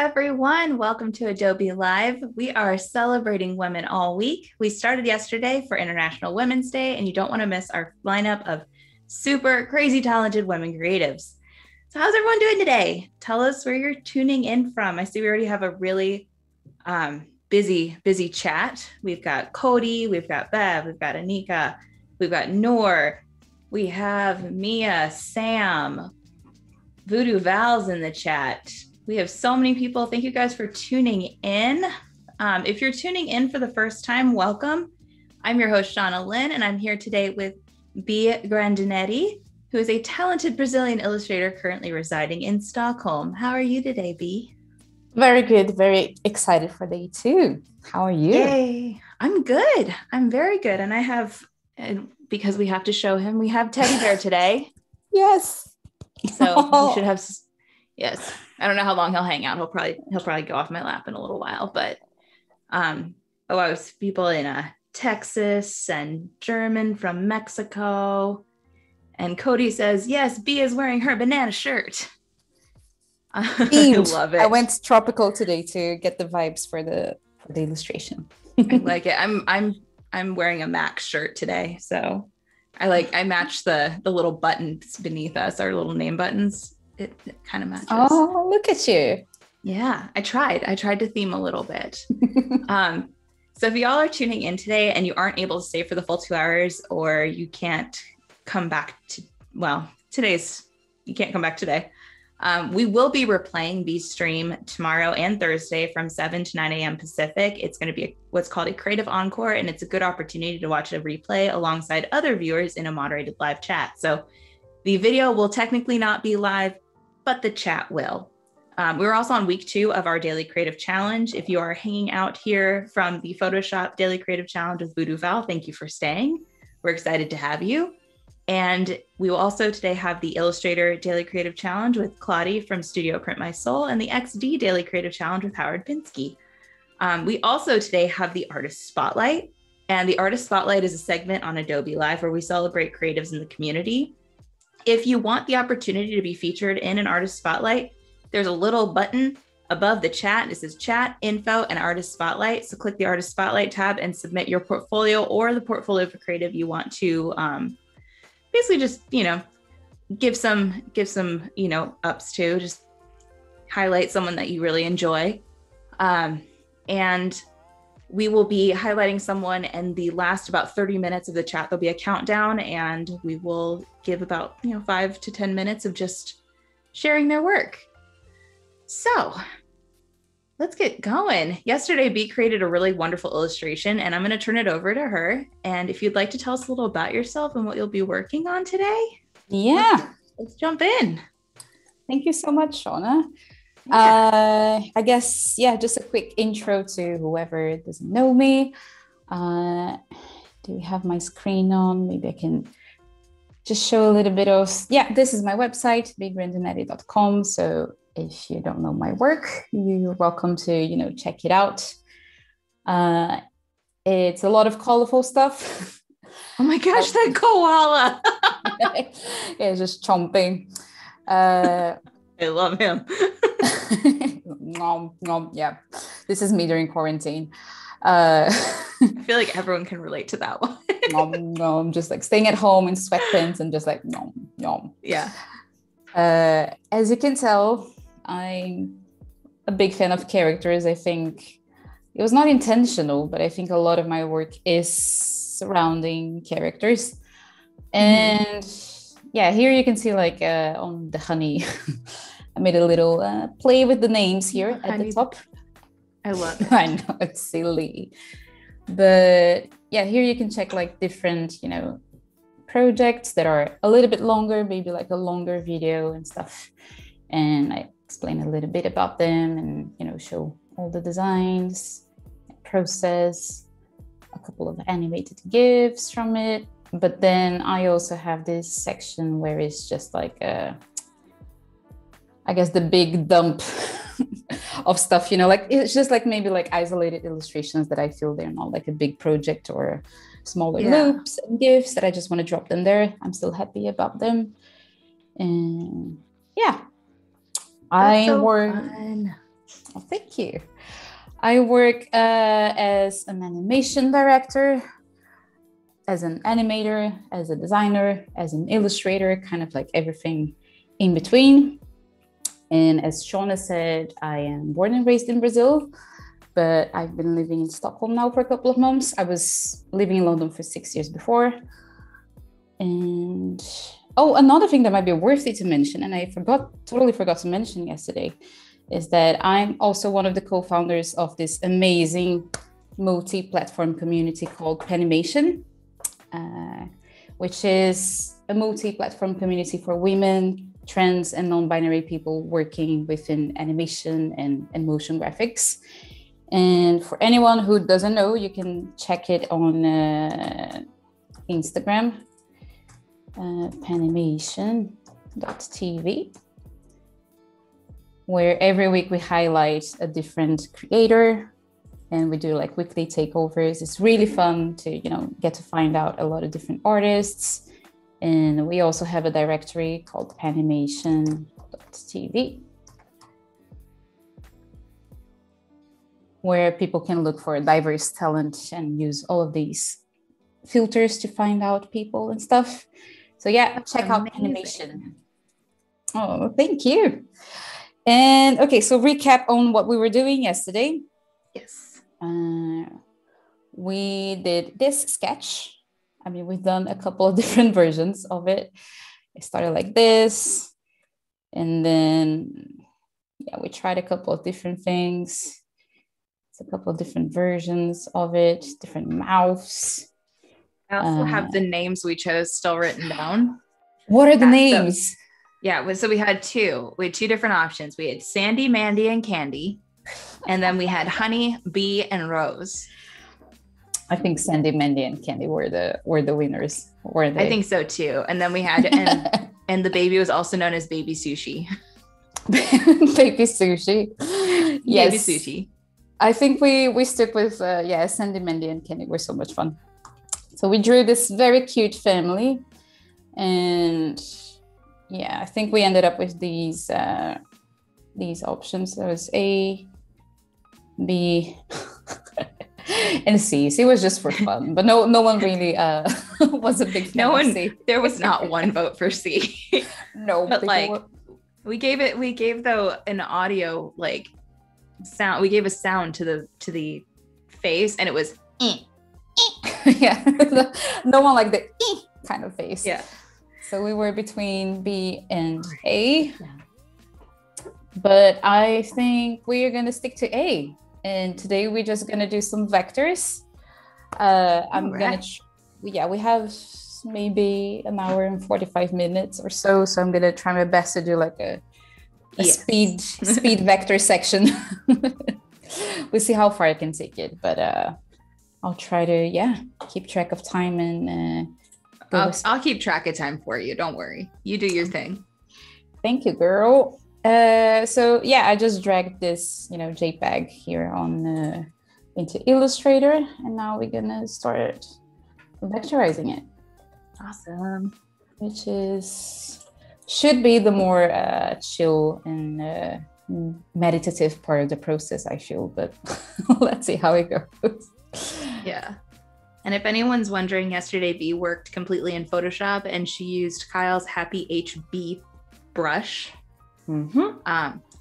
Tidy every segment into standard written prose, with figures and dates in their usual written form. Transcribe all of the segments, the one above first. everyone. Welcome to Adobe Live. We are celebrating women all week. We started yesterday for International Women's Day, and you don't want to miss our lineup of super crazy talented women creatives. So how's everyone doing today? Tell us where you're tuning in from. I see we already have a really busy chat. We've got Cody, we've got Bev, we've got Anika, we've got Noor, we have Mia, Sam, Voodoo Val's in the chat. We have so many people. Thank you guys for tuning in. If you're tuning in for the first time, welcome. I'm your host, Shauna Lynn, and I'm here today with Bee Grandinetti, who is a talented Brazilian illustrator currently residing in Stockholm. How are you today, Bee? Very good. Very excited for day two. How are you? Yay. I'm good. I'm very good. And I have, because we have to show him, we have Teddy Bear today. Yes. So we should have, yes. I don't know how long he'll hang out. He'll probably go off my lap in a little while, but a lot of people in Texas and German from Mexico. And Cody says, yes, Bee is wearing her banana shirt. I love it. I went tropical today to get the vibes for the illustration. I like it. I'm wearing a Mac shirt today, so I match the little buttons beneath us, our little name buttons. It kind of matches. Oh, look at you. Yeah, I tried to theme a little bit. So if y'all are tuning in today and you aren't able to stay for the full 2 hours, or you can't come back to, you can't come back today. We will be replaying Bee's stream tomorrow and Thursday from 7 to 9 a.m. Pacific. It's going to be what's called a creative encore, and it's a good opportunity to watch a replay alongside other viewers in a moderated live chat. So the video will technically not be live, but the chat will. We're also on week 2 of our Daily Creative Challenge. If you are hanging out here from the Photoshop Daily Creative Challenge with Voodoo Val, thank you for staying. We're excited to have you. And we will also today have the Illustrator Daily Creative Challenge with Claudie from Studio Print My Soul, and the XD Daily Creative Challenge with Howard Pinsky. We also today have the Artist Spotlight, and the Artist Spotlight is a segment on Adobe Live where we celebrate creatives in the community. If you want the opportunity to be featured in an Artist Spotlight, there's a little button above the chat. It says Chat, Info, and Artist Spotlight. So click the Artist Spotlight tab and submit your portfolio or the portfolio for creative you want to basically just, give some, ups to, just highlight someone that you really enjoy. And we will be highlighting someone in the last about 30 minutes of the chat. There'll be a countdown, and we will give about, 5 to 10 minutes of just sharing their work. So let's get going. Yesterday, Bee created a really wonderful illustration, and I'm going to turn it over to her. And if you'd like to tell us a little about yourself and what you'll be working on today. Yeah. Let's jump in. Thank you so much, Shauna. Yeah. I guess, just a quick intro to whoever doesn't know me. Do we have my screen on? Maybe I can just show a little bit of, this is my website, beegrandinetti.com. So if you don't know my work, you're welcome to, check it out. It's a lot of colorful stuff. Oh my gosh, that koala. It's just chomping. I love him. Nom, nom, yeah. This is me during quarantine. I feel like everyone can relate to that one. Nom, nom, just like staying at home in sweatpants and just like nom, nom. Yeah. As you can tell, I'm a big fan of characters. I think it was not intentional, but I think a lot of my work is surrounding characters. And here you can see like on the honey, I made a little play with the names here at the top. I love it. I know, it's silly. But here you can check like different, projects that are a little bit longer, maybe like a longer video and stuff. And I explain a little bit about them and, show all the designs, process, a couple of animated GIFs from it. But then I also have this section where it's just like, the big dump of stuff, like it's just like maybe like isolated illustrations that I feel they're not like a big project or smaller loops and GIFs that I just want to drop them there. I'm still happy about them. And I work. Fun. Well, thank you. I work as an animation director, as an animator, as a designer, as an illustrator, kind of like everything in between. And as Shauna said, I am born and raised in Brazil, but I've been living in Stockholm now for a couple of months. I was living in London for 6 years before. And oh, another thing that might be worthy to mention, and I totally forgot to mention yesterday, is that I'm also one of the co-founders of this amazing multi-platform community called Panimation, which is a multi-platform community for women, trans and non-binary people working within animation and motion graphics. And for anyone who doesn't know, you can check it on Instagram, panimation.tv. where every week we highlight a different creator and we do like weekly takeovers. It's really fun to, you know, get to find out a lot of different artists. And we also have a directory called panimation.tv where people can look for diverse talent and use all of these filters to find out people and stuff. So yeah, check out Panimation. Oh, thank you. And okay, so recap on what we were doing yesterday. Yes. We did this sketch. I mean, we've done a couple of different versions of it. It started like this. And then, yeah, we tried a couple of different things. It's a couple of different versions of it, different mouths. I also have the names we chose still written down. What are the names? Yeah, so we had two. We had two different options. We had Sandy, Mandy, and Candy. And then we had Honey, Bee, and Rose. I think Sandy, Mandy, and Candy were the winners. Were they? I think so too. And then we had and the baby was also known as Baby Sushi. Baby Sushi. Yes. Baby Sushi. I think we stuck with Sandy, Mandy, and Candy were so much fun. So we drew this very cute family, and yeah, I think we ended up with these options. There was A, B, and C. C was just for fun, but no one really was a big fan. No one. C. There was not one vote for C. No, but like we gave a sound to the face, and it was yeah. No one liked the kind of face. Yeah. So we were between B and A, but I think we are going to stick to A. And today we're just going to do some vectors. We have maybe an hour and 45 minutes or so. So I'm going to try my best to do like a speed vector section. We'll see how far I can take it, but I'll try to keep track of time and. I'll keep track of time for you. Don't worry. You do your thing. Thank you, girl. I just dragged this, JPEG here on into Illustrator, and now we're gonna start vectorizing it. Awesome. Which should be the more chill and meditative part of the process, I feel. But let's see how it goes. Yeah. And if anyone's wondering, yesterday Bee worked completely in Photoshop and she used Kyle's Happy HB brush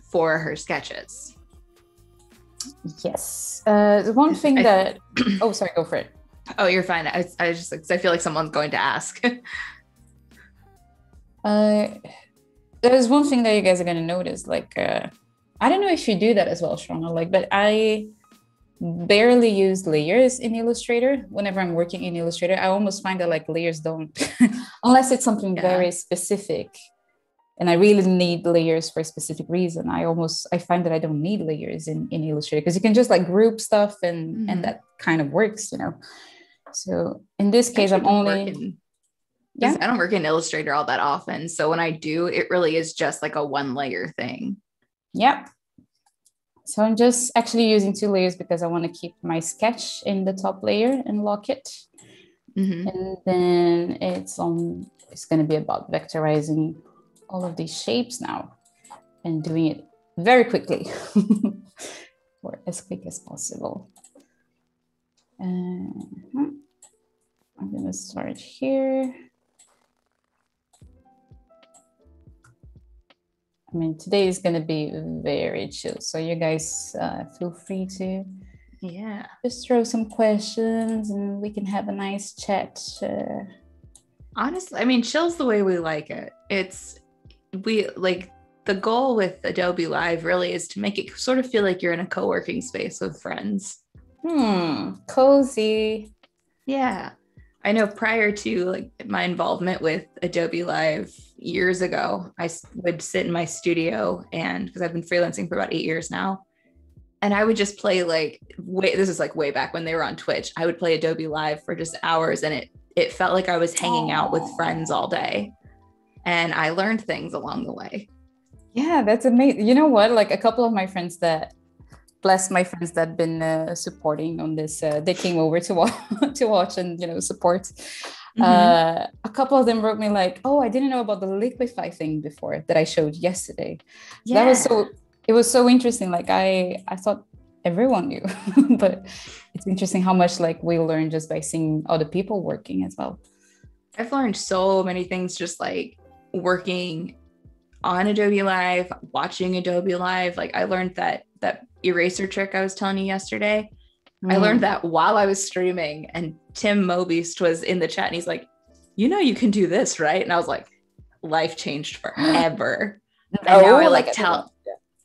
for her sketches. Yes. The one thing oh, sorry, go for it. Oh, you're fine. I feel like someone's going to ask. There's one thing that you guys are going to notice. I don't know if you do that as well, Shauna, but I barely use layers in Illustrator. Whenever I'm working in Illustrator, I almost find that layers don't, unless it's something very specific and I really need layers for a specific reason. I find that I don't need layers in Illustrator because you can just group stuff and, and that kind of works, So in this case, I don't work in Illustrator all that often. So when I do, it really is just a one layer thing. Yep. So I'm just actually using two layers because I want to keep my sketch in the top layer and lock it. Mm-hmm. And then it's going to be about vectorizing all of these shapes now and doing it very quickly. or as quick as possible. I'm going to start here. I mean, today is going to be very chill, so you guys feel free to just throw some questions and we can have a nice chat. Honestly, I mean, chill's the way we like it. It's, we like, the goal with Adobe Live really is to make it sort of feel like you're in a co-working space with friends. Cozy. Yeah. I know prior to like my involvement with Adobe Live years ago, I would sit in my studio and because I've been freelancing for about 8 years now, and I would just play like, this is like way back when they were on Twitch, I would play Adobe Live for just hours, and it felt like I was hanging out with friends all day, and I learned things along the way. Yeah, that's amazing. You know what? Like a couple of my friends that, bless my friends that have been supporting on this, they came over to watch, and, you know, support. A couple of them wrote me like, oh, I didn't know about the Liquify thing before that I showed yesterday. Yeah. That was so, it was so interesting. Like I thought everyone knew, but it's interesting how much like we learn just by seeing other people working as well. I've learned so many things just like working on Adobe Live, watching Adobe Live. Like I learned that eraser trick I was telling you yesterday. I learned that while I was streaming, and Tim Mobeast was in the chat and he's like, you know, you can do this, right? And I was like, life changed forever. And now I like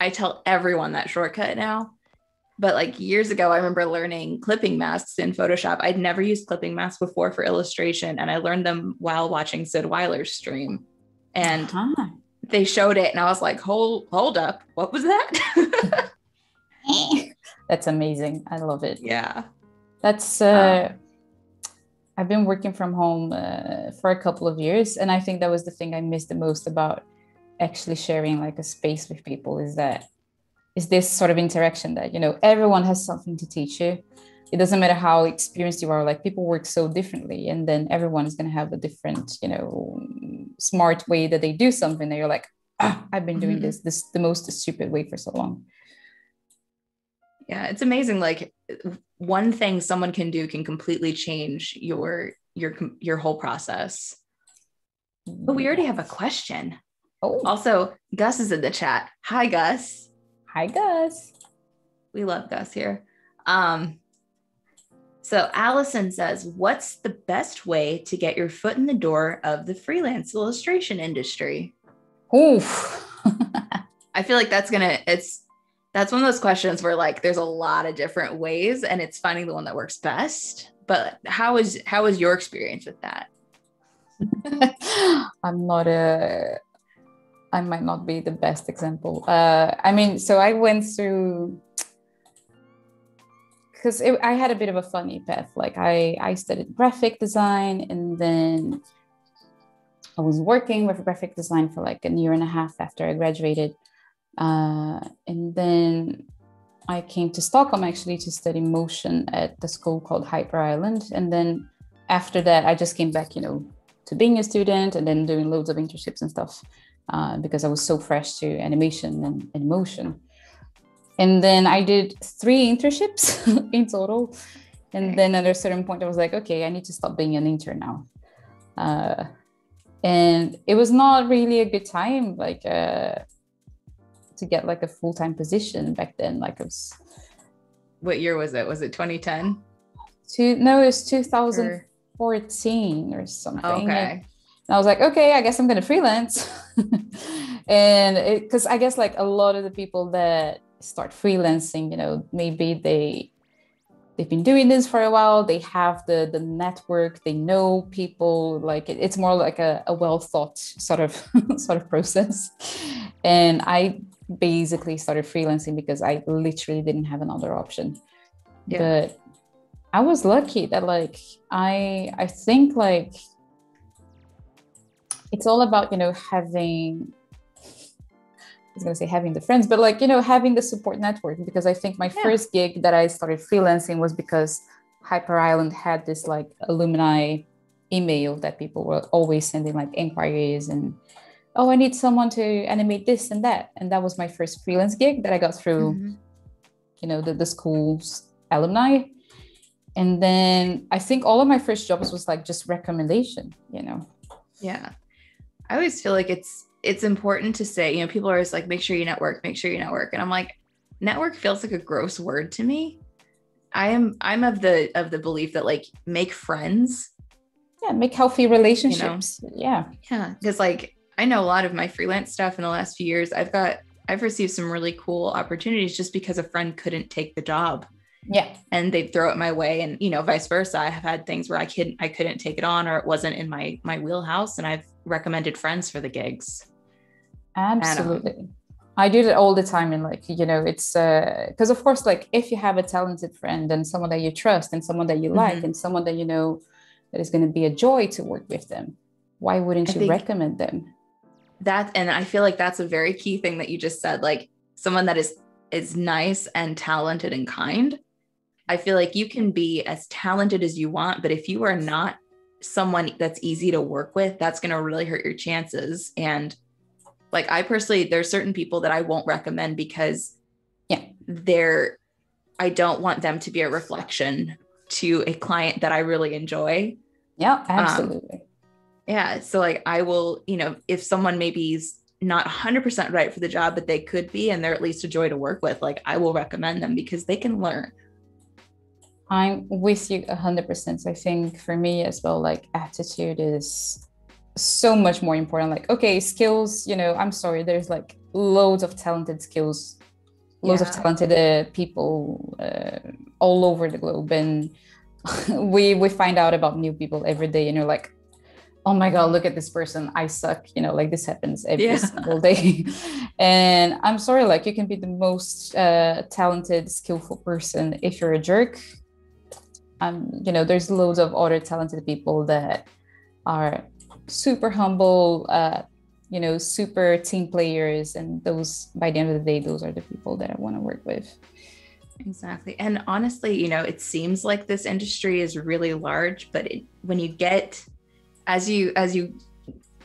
I tell everyone that shortcut now. But like years ago, I remember learning clipping masks in Photoshop. I'd never used clipping masks before for illustration. And I learned them while watching Sid Weiler's stream. And they showed it and I was like, hold up, what was that? That's amazing. I love it. Yeah. That's, I've been working from home for a couple of years. And I think that was the thing I missed the most about actually sharing like a space with people is this sort of interaction that, you know, everyone has something to teach you. It doesn't matter how experienced you are, like people work so differently, and then everyone is going to have a different, you know, smart way that they do something. And you're like, I've been doing this the most stupid way for so long. Yeah, it's amazing. Like one thing someone can do can completely change your whole process. But we already have a question. Oh, also, Gus is in the chat. Hi, Gus. Hi, Gus. We love Gus here. So Allison says, what's the best way to get your foot in the door of the freelance illustration industry? Oof. I feel like that's one of those questions where like there's a lot of different ways and it's finding the one that works best. But how is your experience with that? I might not be the best example. I mean, so I went through, because I had a bit of a funny path. Like I studied graphic design, and then I was working with graphic design for like a year and a half after I graduated. And then I came to Stockholm actually to study motion at the school called Hyper Island. And then after that, I just came back, you know, to being a student and then doing loads of internships and stuff because I was so fresh to animation and motion. And then I did 3 internships in total. And then at a certain point, I was like, okay, I need to stop being an intern now. And it was not really a good time, like, to get like a full-time position back then. Like it was, what year was it? Was it 2010? No, it was 2014 or something. Okay. And I was like, okay, I guess I'm going to freelance. And because I guess like a lot of the people that start freelancing, you know, maybe they've been doing this for a while. They have the network, they know people, like it's more like a well thought sort of process. And I basically started freelancing because I literally didn't have another option. Yeah. But I was lucky that like, I think like, it's all about, you know, having the friends, but like, you know, having the support network, because I think my first gig that I started freelancing was because Hyper Island had this like alumni email that people were always sending like inquiries and, oh, I need someone to animate this and that. And that was my first freelance gig that I got through, you know, the school's alumni. And then I think all of my first jobs was like just recommendation, you know? Yeah. I always feel like it's important to say, you know, people are always like, make sure you network. And I'm like, network feels like a gross word to me. I'm of the belief that like make friends. Yeah. Make healthy relationships. You know? Yeah. Yeah. Cause like, I know a lot of my freelance stuff in the last few years, I've received some really cool opportunities just because a friend couldn't take the job. Yeah. And they'd throw it my way, and, you know, vice versa. I have had things where I couldn't take it on, or it wasn't in my wheelhouse, and I've recommended friends for the gigs. Absolutely. I do that all the time. And like, you know, it's because of course, like if you have a talented friend and someone that you trust and someone that you mm-hmm. like, and someone that, you know, that is going to be a joy to work with them, why wouldn't you recommend them? That, and I feel like that's a very key thing that you just said, like someone that is nice and talented and kind. I feel like you can be as talented as you want, but if you are not someone that's easy to work with, that's going to really hurt your chances. And like, I personally, there's certain people that I won't recommend because I don't want them to be a reflection to a client that I really enjoy. Yeah, absolutely. Yeah. So like, I will, you know, if someone maybe is not 100% right for the job, but they could be, and they're at least a joy to work with, like I will recommend them because they can learn. I'm with you 100%. So I think for me as well, like attitude is so much more important. Like, okay, skills, you know, I'm sorry, there's like loads of talented skills, loads of talented people all over the globe. And we find out about new people every day, and you're like, oh my God, look at this person, I suck. You know, like this happens every single day. And I'm sorry, like you can be the most talented, skillful person. If you're a jerk, you know, there's loads of other talented people that are super humble, you know, super team players. And those, by the end of the day, those are the people that I want to work with. Exactly. And honestly, you know, it seems like this industry is really large, but when you get... As you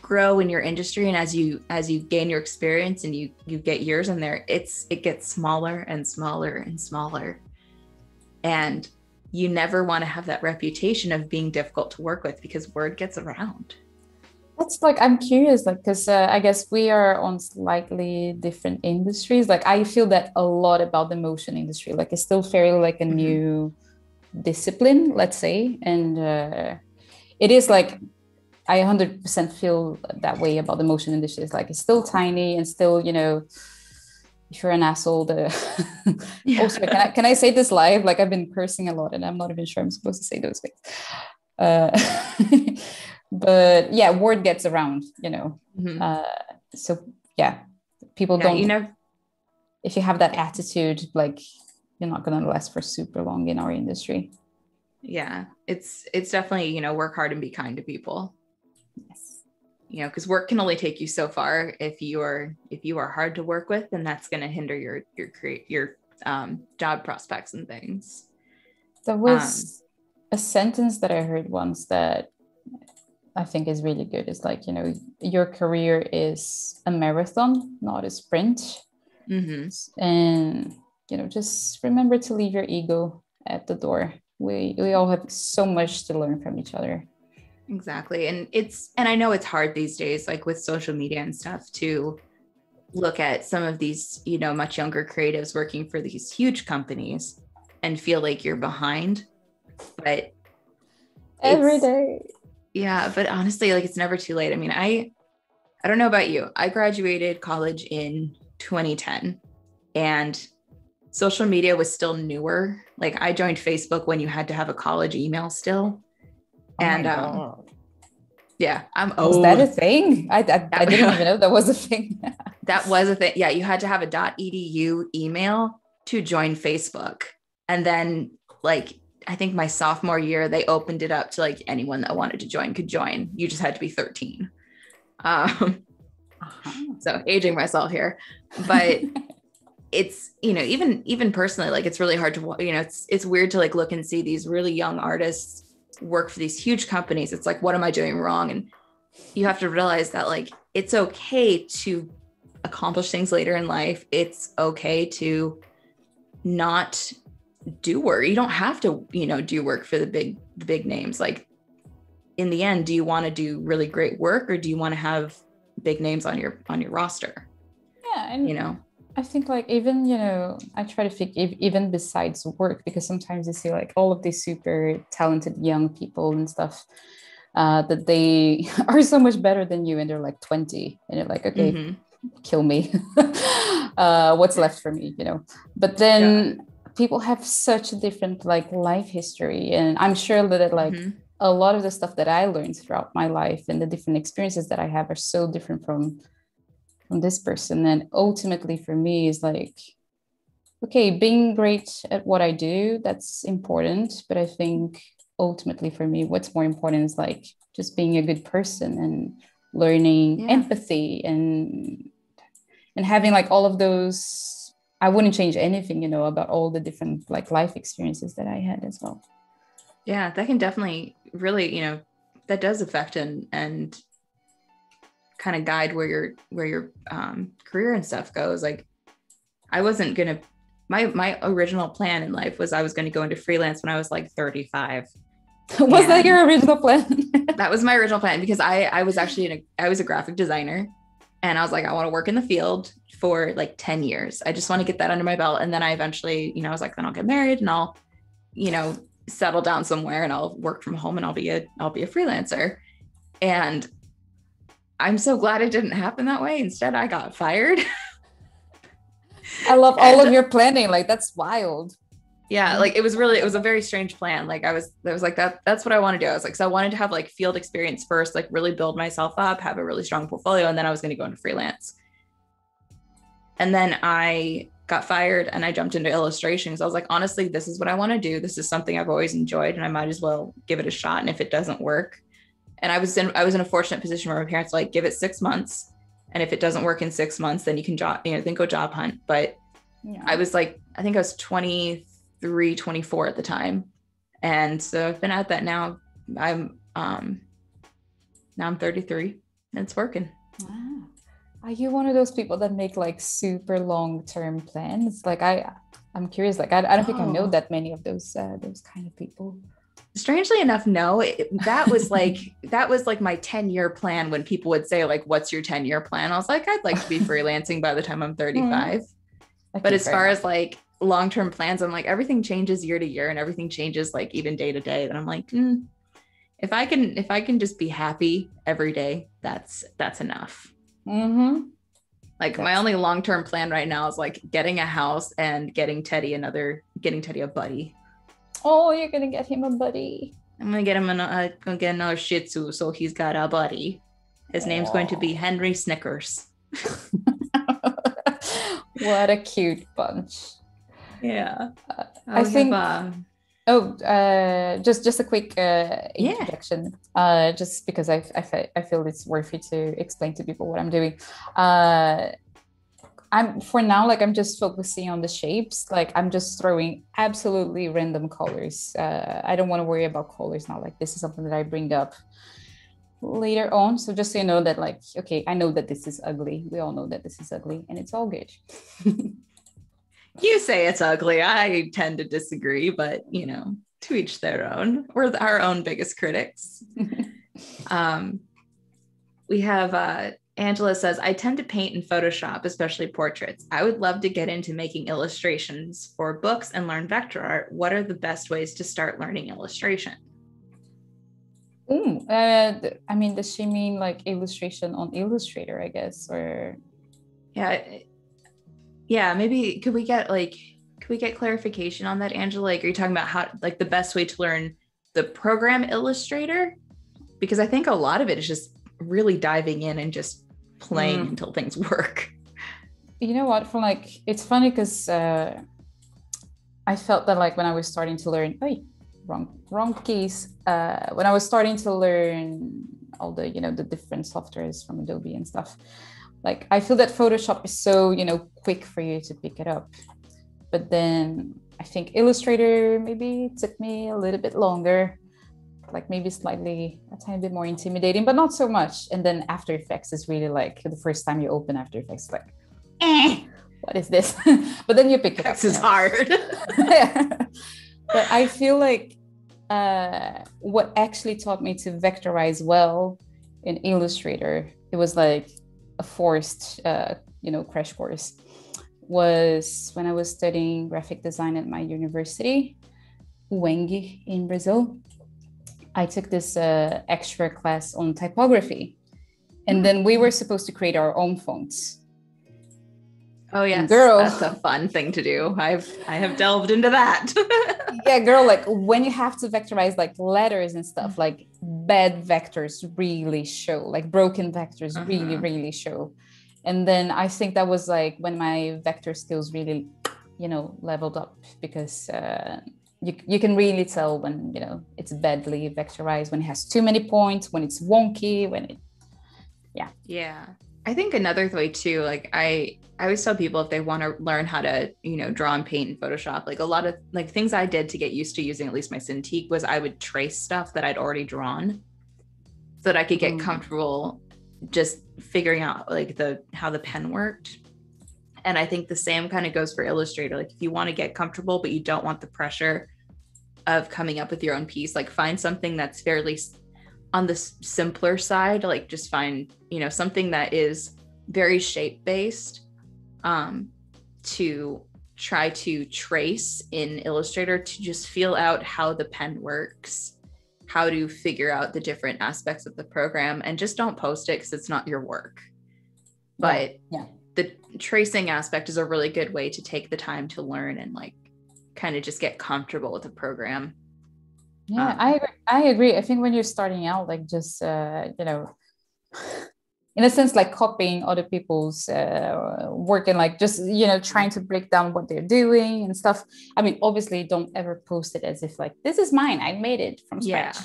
grow in your industry, and as you gain your experience and you get years in there, it gets smaller and smaller and smaller. And you never want to have that reputation of being difficult to work with, because word gets around. That's like, I'm curious, like, because I guess we are on slightly different industries. Like I feel that a lot about the motion industry, like it's still fairly like a mm-hmm. new discipline, let's say. And it is like, I 100% feel that way about the motion industry. It's like, it's still tiny and still, you know, if you're an asshole, also, can I say this live? Like I've been cursing a lot and I'm not even sure I'm supposed to say those things. But yeah, word gets around, you know? Mm-hmm. So yeah, people don't, you know, if you have that attitude, like you're not going to last for super long in our industry. Yeah, it's definitely, you know, work hard and be kind to people. Yes. You know, because work can only take you so far. If you are hard to work with, then that's going to hinder your job prospects and things. There was a sentence that I heard once that I think is really good. It's like, you know, your career is a marathon, not a sprint. Mm-hmm. And, you know, just remember to leave your ego at the door. We all have so much to learn from each other. Exactly. And I know it's hard these days, like with social media and stuff, to look at some of these, you know, much younger creatives working for these huge companies and feel like you're behind, but every day. Yeah. But honestly, like it's never too late. I mean, I don't know about you. I graduated college in 2010, and social media was still newer. Like I joined Facebook when you had to have a college email still. And yeah, I'm old. Was that a thing? I didn't even know that was a thing. That was a thing. Yeah. You had to have a .edu email to join Facebook. And then like, I think my sophomore year, they opened it up to like anyone that wanted to join could join. You just had to be 13. So aging myself here, but it's, you know, even personally, like it's really hard to, you know, it's weird to like look and see these really young artists work for these huge companies. It's like, what am I doing wrong? And you have to realize that like, it's okay to accomplish things later in life. It's okay to not do work. You don't have to, you know, do work for the big names. Like, in the end, do you want to do really great work, or do you want to have big names on your roster? Yeah. And you know, I think, like, even, you know, I try to think even besides work, because sometimes you see like all of these super talented young people and stuff, that they are so much better than you, and they're like 20, and you're like, okay, kill me. What's left for me, you know? But then people have such a different like life history, and I'm sure that like a lot of the stuff that I learned throughout my life and the different experiences that I have are so different from this person. And ultimately for me is like, okay, being great at what I do, that's important. But I think ultimately for me, what's more important is like just being a good person and learning empathy and having like all of those. I wouldn't change anything, you know, about all the different like life experiences that I had as well. Yeah, that can definitely really, you know, that does affect and kind of guide where your career and stuff goes. Like, I wasn't gonna, my original plan in life was I was going to go into freelance when I was like 35. Was that your original plan? That was my original plan, because I was actually I was a graphic designer, and I was like, I want to work in the field for like 10 years. I just want to get that under my belt. And then I eventually, you know, I was like, then I'll get married and I'll, you know, settle down somewhere and I'll work from home and I'll be a freelancer. And I'm so glad it didn't happen that way. Instead, I got fired. I love all of your planning. Like, that's wild. Yeah. Like, it was a very strange plan. Like, I was like, that's what I want to do. I was like, so I wanted to have like field experience first, like really build myself up, have a really strong portfolio. And then I was going to go into freelance. And then I got fired and I jumped into illustrations. I was like, honestly, this is what I want to do. This is something I've always enjoyed, and I might as well give it a shot. And if it doesn't work, and I was in a fortunate position where my parents were like, give it 6 months. And if it doesn't work in 6 months, then you can go job hunt. But yeah. I was like, I think I was 23, 24 at the time. And so I've been at that now. I'm 33 and it's working. Wow. Are you one of those people that make like super long-term plans? Like, I'm curious, like, I don't think I know that many of those kind of people. Strangely enough, no. That was like my 10-year plan. When people would say like, "What's your 10-year plan?" I was like, "I'd like to be freelancing by the time I'm 35." But as far as like long-term plans, I'm like, everything changes year to year, and everything changes like even day to day. And I'm like, if I can just be happy every day, that's enough. Mm-hmm. Like, my only long-term plan right now is like getting a house and getting Teddy a buddy. Oh, you're going to get him a buddy. I'm going to get him another Shih Tzu, so he's got a buddy. His name's going to be Henry Snickers. What a cute bunch. Yeah. Just a quick introduction, just because I feel it's worth it to explain to people what I'm doing. I'm, for now, like, I'm just focusing on the shapes. Like, I'm just throwing absolutely random colors. I don't want to worry about colors now. Like, this is something that I bring up later on. So just so you know that, like, okay, I know that this is ugly. We all know that this is ugly, and it's all good. You say it's ugly. I tend to disagree, but, you know, to each their own. We're our own biggest critics. We have... Angela says, I tend to paint in Photoshop, especially portraits. I would love to get into making illustrations for books and learn vector art. What are the best ways to start learning illustration? I mean, does she mean like illustration on Illustrator, I guess, or? Yeah. Yeah. Maybe could we get clarification on that, Angela? Like, are you talking about how, like, the best way to learn the program Illustrator? Because I think a lot of it is just really diving in and just playing until things work. You know what, from like, it's funny because I felt that like when I was starting to learn when I was starting to learn all the, you know, the different softwares from Adobe and stuff, like, I feel that Photoshop is so, you know, quick for you to pick it up. But then I think Illustrator maybe took me a little bit longer, like maybe slightly a tiny bit more intimidating, but not so much. And then After Effects is really like, the first time you open After Effects, like, what is this? But then you pick it up. This is hard. Yeah. But I feel like what actually taught me to vectorize well in Illustrator, it was like a forced, crash course, was when I was studying graphic design at my university, UENG in Brazil. I took this extra class on typography. And then we were supposed to create our own fonts. Oh yeah, girl, that's a fun thing to do. I have delved into that. Yeah, girl, like when you have to vectorize like letters and stuff, like bad vectors really show, like broken vectors really, really show. And then I think that was like when my vector skills really, leveled up, because you can really tell when, it's badly vectorized, when it has too many points, when it's wonky, when it, yeah. I think another way too, like I always tell people if they want to learn how to, draw and paint in Photoshop, like a lot of like things I did to get used to using at least my Cintiq was I would trace stuff that I'd already drawn so that I could get comfortable just figuring out like how the pen worked. And I think the same kind of goes for Illustrator. Like if you want to get comfortable, but you don't want the pressure of coming up with your own piece, like find something that's fairly on the simpler side, like just find, something that is very shape-based. To try to trace in Illustrator to just feel out how the pen works, how to figure out the different aspects of the program, and just don't post it because it's not your work. But yeah. The tracing aspect is a really good way to take the time to learn and like kind of just get comfortable with the program. Yeah, I agree. I think when you're starting out, like just, in a sense, like copying other people's work and like just, trying to break down what they're doing and stuff. I mean, obviously don't ever post it as if like, this is mine, I made it from scratch,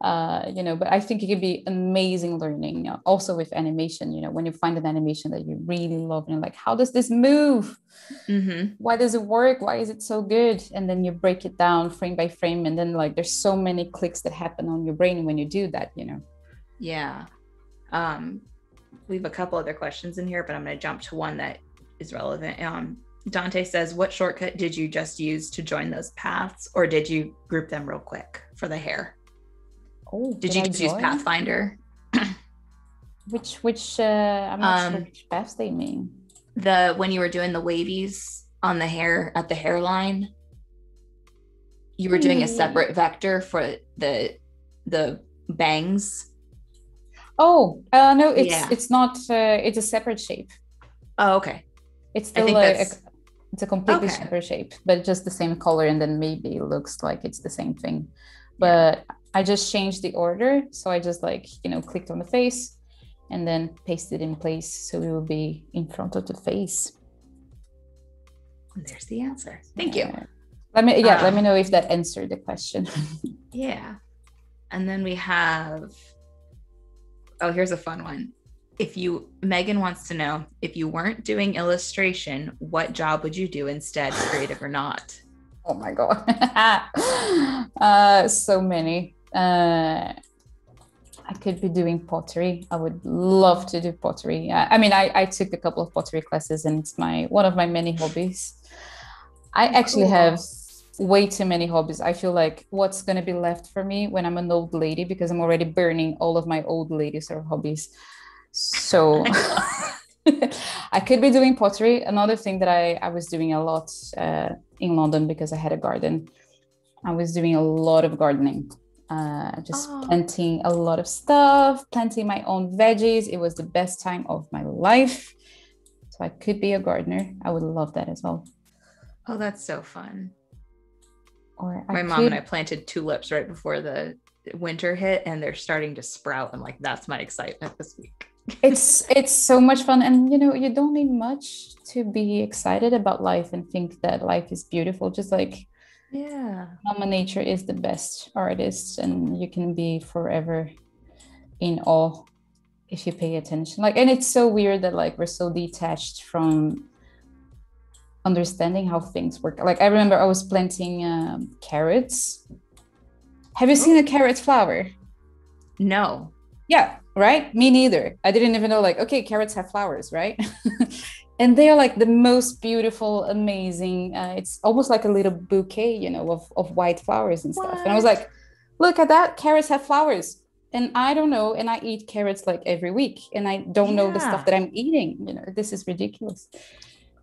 but I think it can be amazing learning. Also with animation, when you find an animation that you really love and you're like, how does this move? Mm-hmm. Why does it work? Why is it so good? And then you break it down frame by frame. And then like, there's so many clicks that happen on your brain when you do that, Yeah. We have a couple other questions in here, but I'm going to jump to one that is relevant. Dante says, what shortcut did you just use to join those paths, or did you group them real quick for the hair? Oh, did you just use Pathfinder? Which I'm not sure which paths they mean. When you were doing the wavies on the hair, at the hairline, you were doing a separate vector for the bangs. Oh, no, it's not, it's a separate shape. Oh, okay. It's still it's a completely separate shape, but just the same color, and then maybe it looks like it's the same thing. But I just changed the order. So I just like, clicked on the face and then pasted in place. So it will be in front of the face. And there's the answer. Thank you. Let me know if that answered the question. Yeah. And then we have... Oh, here's a fun one. Megan wants to know, if you weren't doing illustration, what job would you do instead, creative or not? Oh my God. So many. I could be doing pottery. I would love to do pottery. I mean, I took a couple of pottery classes, and it's one of my many hobbies. I actually have way too many hobbies. I feel like what's going to be left for me when I'm an old lady, because I'm already burning all of my old lady sort of hobbies. So I could be doing pottery. Another thing that I was doing a lot in London, because I had a garden, I was doing a lot of gardening, planting a lot of stuff, planting my own veggies. It was the best time of my life. So I could be a gardener. I would love that as well. Oh, that's so fun. My mom and I planted tulips right before the winter hit, and they're starting to sprout. I'm like, that's my excitement this week. It's so much fun. And, you don't need much to be excited about life and think that life is beautiful. Just like, Mama Nature is the best artist, and you can be forever in awe if you pay attention. Like, and it's so weird that like, we're so detached from understanding how things work. Like I remember I was planting carrots. Have you seen a carrot flower? No. Yeah, right? Me neither. I didn't even know, like, okay, carrots have flowers, right? And they are like the most beautiful, amazing, it's almost like a little bouquet, you know, of white flowers and stuff. What? And I was like, look at that, carrots have flowers. And I don't know, and I eat carrots like every week, and I don't know the stuff that I'm eating, you know, this is ridiculous.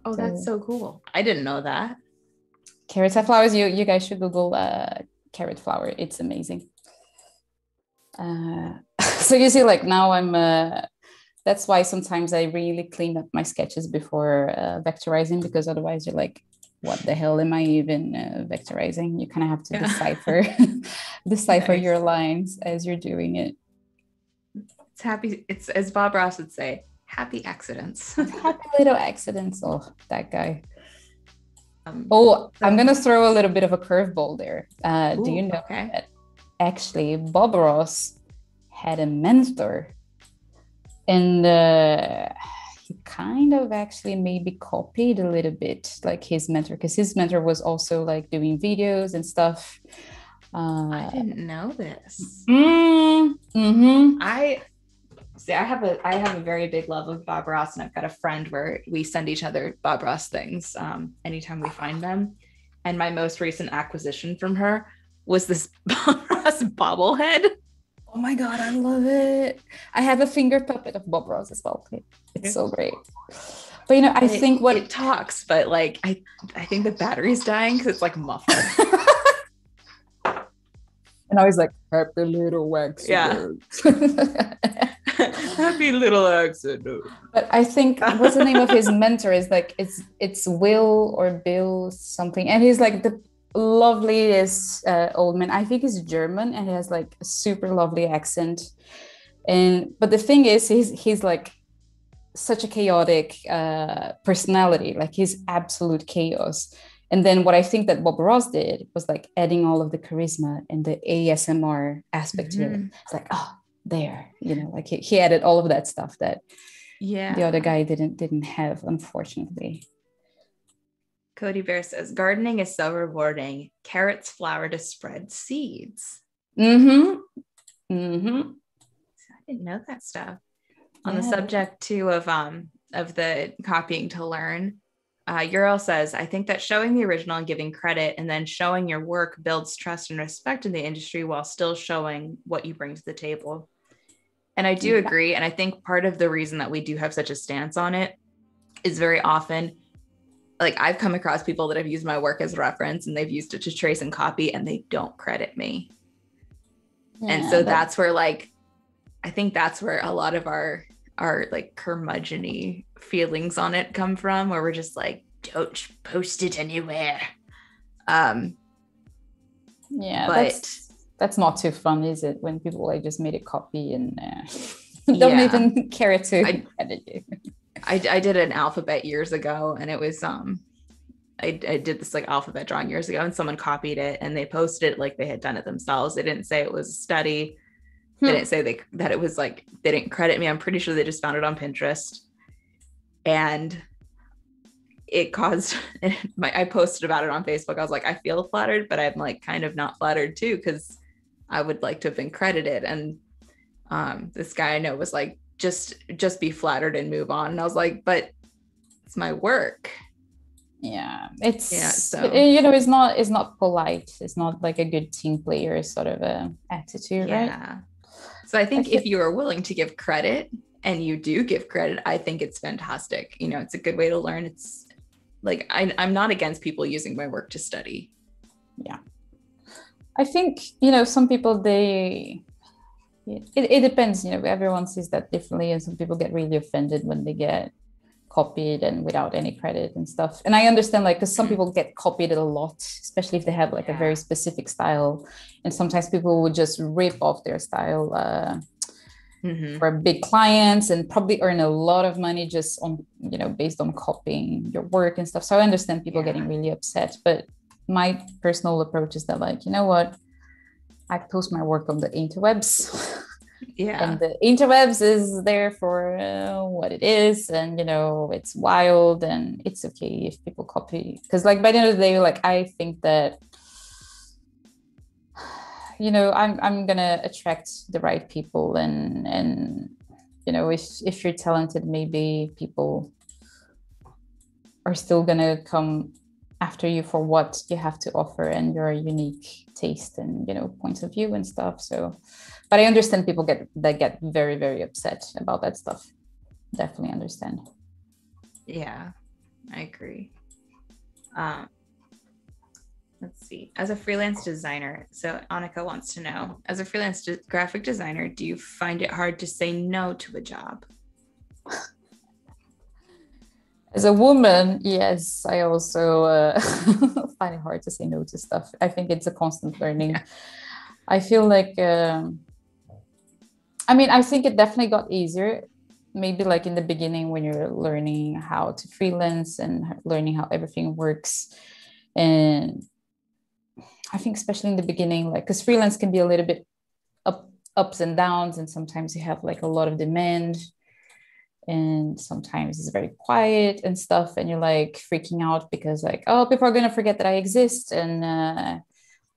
Oh, so, that's so cool. I didn't know that. Carrots have flowers, you guys should Google carrot flower, it's amazing. So you see, like now I'm, that's why sometimes I really clean up my sketches before vectorizing, because otherwise you're like, what the hell am I even vectorizing? You kind of have to decipher nice. Your lines as you're doing it. It's happy. It's, as Bob Ross would say, happy accidents. Happy little accidents. Oh, that guy. I'm going to throw a little bit of a curveball there. Do you know that actually Bob Ross had a mentor, and he kind of actually maybe copied a little bit like his mentor, because his mentor was also like doing videos and stuff. I didn't know this. Mm-hmm. I have a very big love of Bob Ross, and I've got a friend where we send each other Bob Ross things anytime we find them. And my most recent acquisition from her was this Bob Ross bobblehead. Oh my God, I love it. I have a finger puppet of Bob Ross as well. It's so great. But you know, I think what it talks, but like I think the battery's dying because it's like muffled. And I was like, happy little wax. Yeah. Happy little accident. But I think what's the name of his mentor is like it's Will or Bill something, and he's like the loveliest old man. I think he's German, and he has like a super lovely accent. But the thing is, he's like such a chaotic personality. Like he's absolute chaos. And then what I think that Bob Ross did was like adding all of the charisma and the ASMR aspect to it. It's like, oh, there, you know, like he added all of that stuff that the other guy didn't have, unfortunately. Cody Bear says, gardening is so rewarding. Carrots flower to spread seeds. Mm-hmm. Mm-hmm. I didn't know that stuff. Yeah. On the subject too of the copying to learn, Ural says, I think that showing the original and giving credit and then showing your work builds trust and respect in the industry while still showing what you bring to the table. And I do agree. And I think part of the reason that we do have such a stance on it is very often, like I've come across people that have used my work as reference and they've used it to trace and copy, and they don't credit me. Yeah, and so that's where like, I think that's where a lot of our like curmudgeon-y feelings on it come from, where we're just like, don't post it anywhere. Yeah, but that's not too fun, is it? When people like just made a copy and don't even care to edit you. I did an alphabet years ago, and it was, I did this like alphabet drawing years ago, and someone copied it and they posted it like they had done it themselves. They didn't say it was a study. They didn't say that it was like, they didn't credit me. I'm pretty sure they just found it on Pinterest, and it caused I posted about it on Facebook. I was like, I feel flattered, but I'm like kind of not flattered too, because I would like to have been credited. And this guy I know was like, just be flattered and move on. And I was like, but it's my work. Yeah. It's not polite. It's not like a good team player sort of attitude, right? Yeah. So I think if you are willing to give credit, and you do give credit, I think it's fantastic. You know, it's a good way to learn. It's like, I'm not against people using my work to study. Yeah. I think, you know, some people, it depends, you know, everyone sees that differently, and some people get really offended when they get copied and without any credit and stuff. And I understand, like, because some people get copied a lot, especially if they have like a very specific style, and sometimes people will just rip off their style for big clients and probably earn a lot of money just on, you know, based on copying your work and stuff. So I understand people getting really upset, but my personal approach is that, like, you know what, I post my work on the interwebs. And the interwebs is there for what it is. And, you know, it's wild, and it's okay if people copy. Because, like, by the end of the day, like, I think that, you know, I'm going to attract the right people. And you know, if you're talented, maybe people are still going to come after you for what you have to offer and your unique taste and, you know, points of view and stuff. So, but I understand people get very, very upset about that stuff. Definitely understand. Yeah, I agree. Let's see. As a freelance designer, so Annika wants to know, as a freelance graphic designer, do you find it hard to say no to a job? As a woman, yes, I also find it hard to say no to stuff. I think it's a constant learning. Yeah. I feel like, I mean, I think it definitely got easier. Maybe like in the beginning when you're learning how to freelance and learning how everything works. And I think especially in the beginning, like, because freelance can be a little bit ups and downs. And sometimes you have like a lot of demand. And sometimes it's very quiet and stuff. And you're like freaking out because like, oh, people are going to forget that I exist. And I'm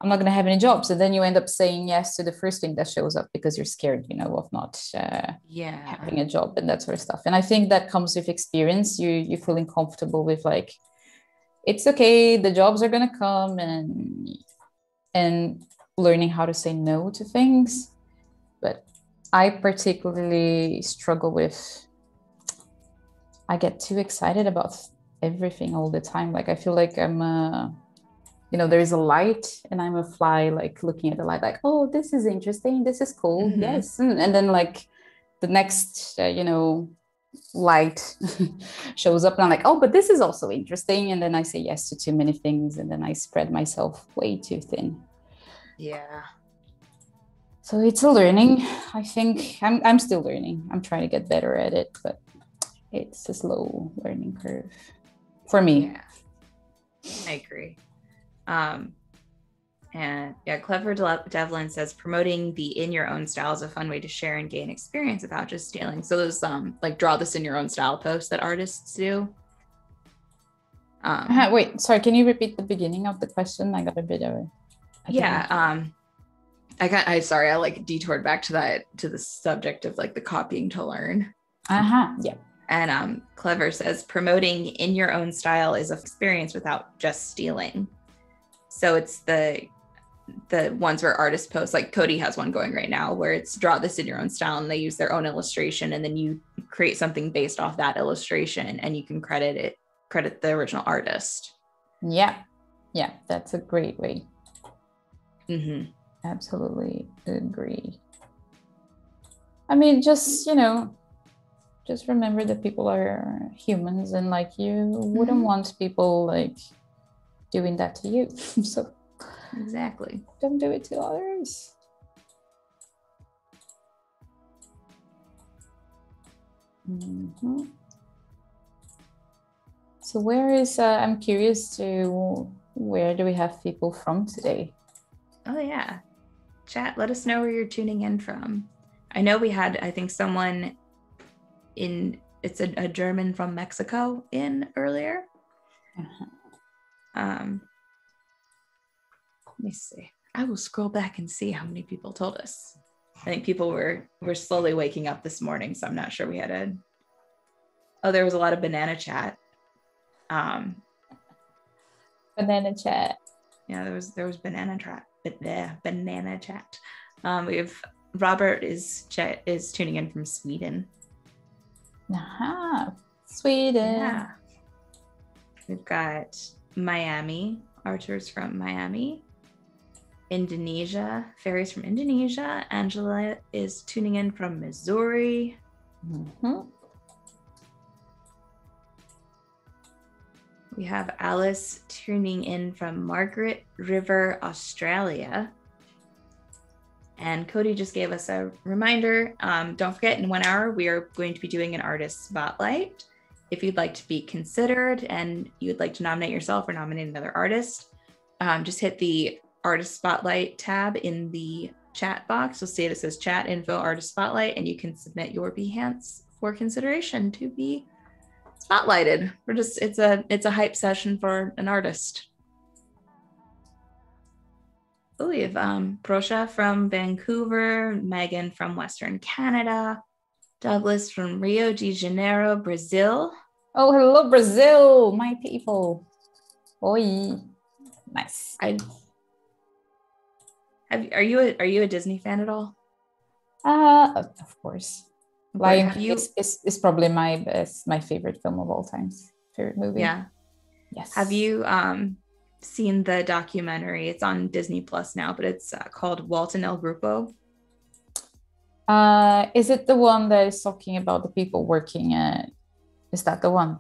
not going to have any jobs. And then you end up saying yes to the first thing that shows up because you're scared, you know, of not having a job and that sort of stuff. And I think that comes with experience. You're feeling comfortable with like, it's okay, the jobs are going to come, and learning how to say no to things. But I particularly struggle with, I get too excited about everything all the time. Like, I feel like I'm, you know, there is a light and I'm a fly, like looking at the light, like, oh, this is interesting. This is cool. Mm-hmm. Yes. And then like the next, you know, light shows up and I'm like, oh, but this is also interesting. And then I say yes to too many things. And then I spread myself way too thin. Yeah. So it's a learning. I think I'm still learning. I'm trying to get better at it, but it's a slow learning curve for me. Yeah, I agree. And yeah, Clever Devlin says promoting the in your own style is a fun way to share and gain experience about just stealing. So those like draw this in your own style posts that artists do. Wait, sorry, can you repeat the beginning of the question? I got a bit of I like detoured back to the subject of like the copying to learn. Yeah. And Clever says promoting in your own style is an experience without just stealing. So it's the ones where artists post, like Cody has one going right now where it's draw this in your own style and they use their own illustration and then you create something based off that illustration and you can credit the original artist. Yeah. Yeah, that's a great way. Mm-hmm. Absolutely agree. I mean, just, you know, just remember that people are humans and like you wouldn't want people like doing that to you. So exactly. Don't do it to others. Mm-hmm. So where is, I'm curious to, where do we have people from today? Oh yeah. Chat, let us know where you're tuning in from. I know we had, I think someone in, it's a German from Mexico in earlier. Uh-huh. Let me see. I will scroll back and see how many people told us. I think people were slowly waking up this morning, so I'm not sure we had a. Oh, there was a lot of banana chat. Banana chat. Yeah, there was banana chat. Banana chat. We have Robert is tuning in from Sweden. Aha, Sweden. Yeah. We've got Miami, Arthur's from Miami, Indonesia, Fairy's from Indonesia, Angela is tuning in from Missouri. Mm-hmm. We have Alice tuning in from Margaret River, Australia. And Cody just gave us a reminder. Don't forget, in 1 hour, we are going to be doing an artist spotlight. If you'd like to be considered and you'd like to nominate yourself or nominate another artist, just hit the artist spotlight tab in the chat box. You'll see it says chat info artist spotlight, and you can submit your Behance for consideration to be spotlighted. We're just, it's a hype session for an artist. Oh, we have Prosha from Vancouver, Megan from Western Canada, Douglas from Rio de Janeiro, Brazil, Oh, hello, Brazil, my people. Oi, nice. Are you a Disney fan at all? Of course. Lion King is probably my favorite film of all time. Favorite movie. Yeah. Yes. Have you seen the documentary? It's on Disney Plus now, but it's called Walt and El Grupo. Is it the one that is talking about the people working at? Is that the one?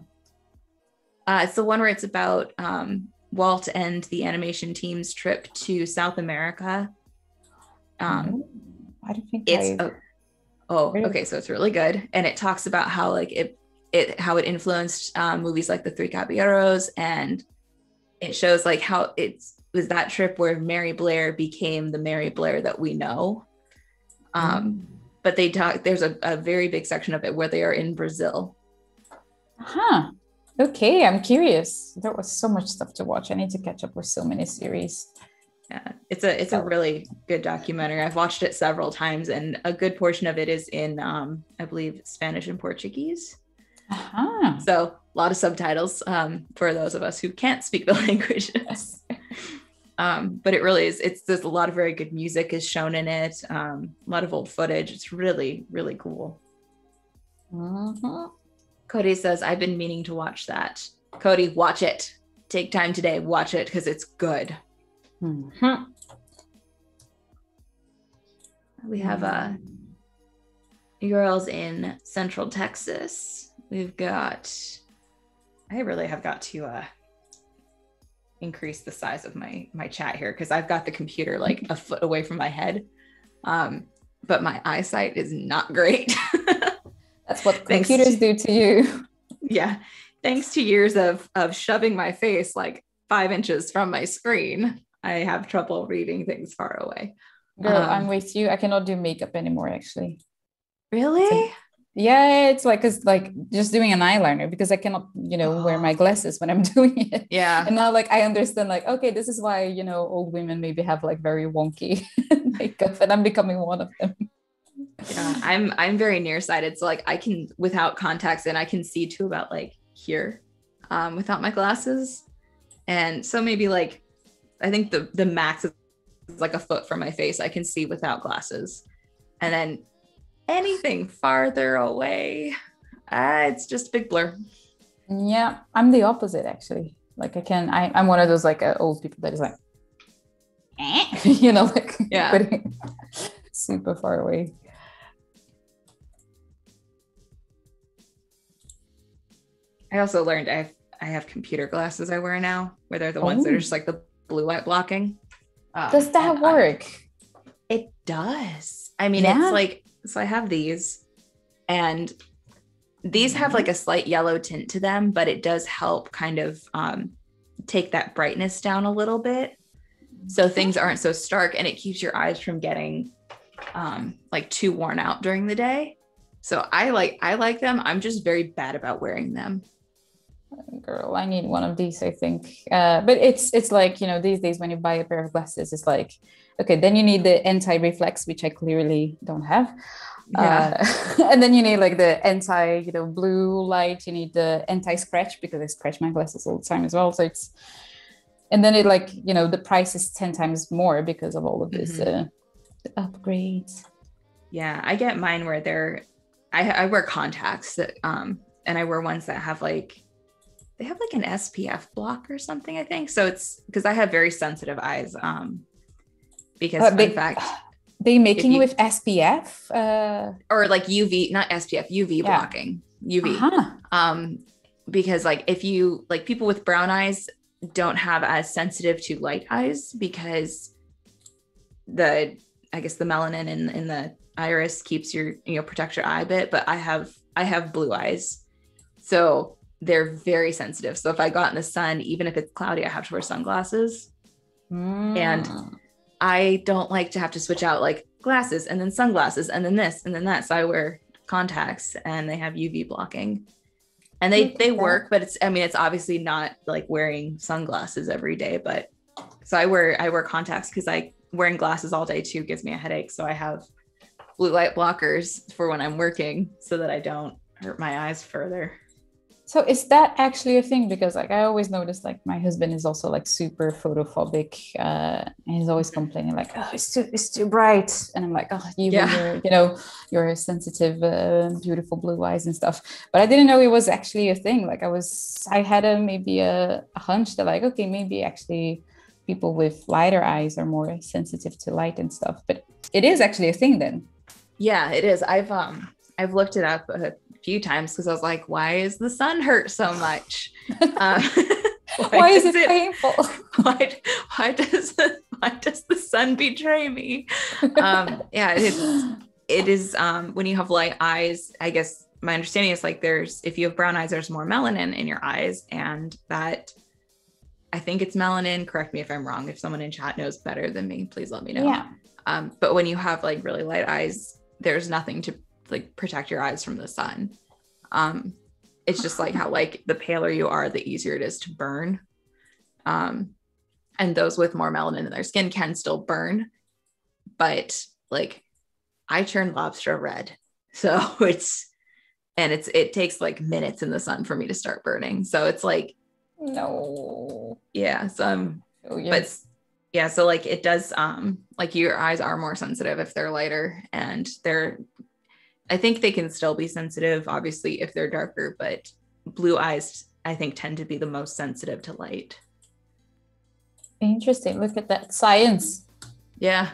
It's the one where it's about Walt and the animation team's trip to South America. I don't think it's. Oh, okay. So it's really good, and it talks about how like it influenced movies like The Three Caballeros, and it shows like how it was that trip where Mary Blair became the Mary Blair that we know. But they talk. There's a very big section of it where they are in Brazil. Huh. Okay, I'm curious. There was so much stuff to watch. I need to catch up with so many series. Yeah, it's a really good documentary. I've watched it several times, and a good portion of it is in, I believe, Spanish and Portuguese. Uh-huh. So a lot of subtitles for those of us who can't speak the languages. But it really is. There's a lot of very good music is shown in it. A lot of old footage. It's really, really cool. Uh-huh. Cody says, I've been meaning to watch that. Cody, watch it. Take time today. Watch it because it's good. Mm-hmm. We have URLs in Central Texas. We've got, I really have got to increase the size of my chat here because I've got the computer like a foot away from my head. But my eyesight is not great. That's what computers do to you. Yeah. Thanks to years of shoving my face like 5 inches from my screen, I have trouble reading things far away. Girl, I'm with you. I cannot do makeup anymore, actually. Really? It's like just doing an eyeliner because I cannot, wear my glasses when I'm doing it. Yeah. And now I understand okay, this is why, old women maybe have very wonky makeup, and I'm becoming one of them. Yeah, I'm very nearsighted, so I can without contacts, and I can see to about here, without my glasses, and so maybe I think the max is a foot from my face I can see without glasses, and then anything farther away, it's just a big blur. Yeah, I'm the opposite actually. I'm one of those old people that is super far away. I also learned I have computer glasses I wear now, where they're the ones that are just the blue light blocking. Does that work? It does. I mean, yeah. It's so I have these, and these have a slight yellow tint to them, but it does help kind of take that brightness down a little bit. So things aren't so stark, and it keeps your eyes from getting too worn out during the day. So I like them. I'm just very bad about wearing them. Girl, I need one of these, I think. But it's these days when you buy a pair of glasses, it's okay, then you need the anti-reflex, which I clearly don't have. Yeah. And then you need the anti, blue light. You need the anti-scratch because I scratch my glasses all the time as well. So it's, and then it the price is 10 times more because of all of this, the upgrades. Yeah, I get mine where they're, I wear contacts that, and I wear ones that have they have an SPF block or something, I think. So it's because I have very sensitive eyes. Because in fact, they making with SPF or UV, not SPF, UV blocking, UV. Uh-huh. Because if you people with brown eyes don't have as sensitive to light eyes because the melanin in the iris keeps your protects your eye a bit, but I have blue eyes, so they're very sensitive. So if I got in the sun, even if it's cloudy, I have to wear sunglasses. And I don't like to have to switch out glasses and then sunglasses and then this and then that, so I wear contacts and they have UV blocking, and they work, but it's obviously not wearing sunglasses every day. But so I wear contacts because wearing glasses all day too gives me a headache, so I have blue light blockers for when I'm working so that I don't hurt my eyes further. So is that actually a thing? Because like I always notice, like my husband is also like super photophobic, and he's always complaining like, oh, it's too bright, and I'm like, oh, your sensitive, beautiful blue eyes and stuff. But I didn't know it was actually a thing. Like I had maybe a hunch that like, okay, maybe actually people with lighter eyes are more sensitive to light and stuff. But it is actually a thing then. Yeah, it is. I've looked it up a few times because I was like, why is the sun hurt so much? Why is it painful? Why does the sun betray me? It is when you have light eyes, I guess my understanding is like if you have brown eyes, there's more melanin in your eyes, and that, I think it's melanin. Correct me if I'm wrong. If someone in chat knows better than me, please let me know. Yeah. But when you have like really light eyes, there's nothing to like protect your eyes from the sun. It's just like how like the paler you are, the easier it is to burn. And those with more melanin in their skin can still burn, but like I turn lobster red. So it takes like minutes in the sun for me to start burning. So it's like, no. Yeah. So like it does, like your eyes are more sensitive if they're lighter, and I think they can still be sensitive, obviously, if they're darker, but blue eyes, I think, tend to be the most sensitive to light. Interesting. Look at that science. Yeah.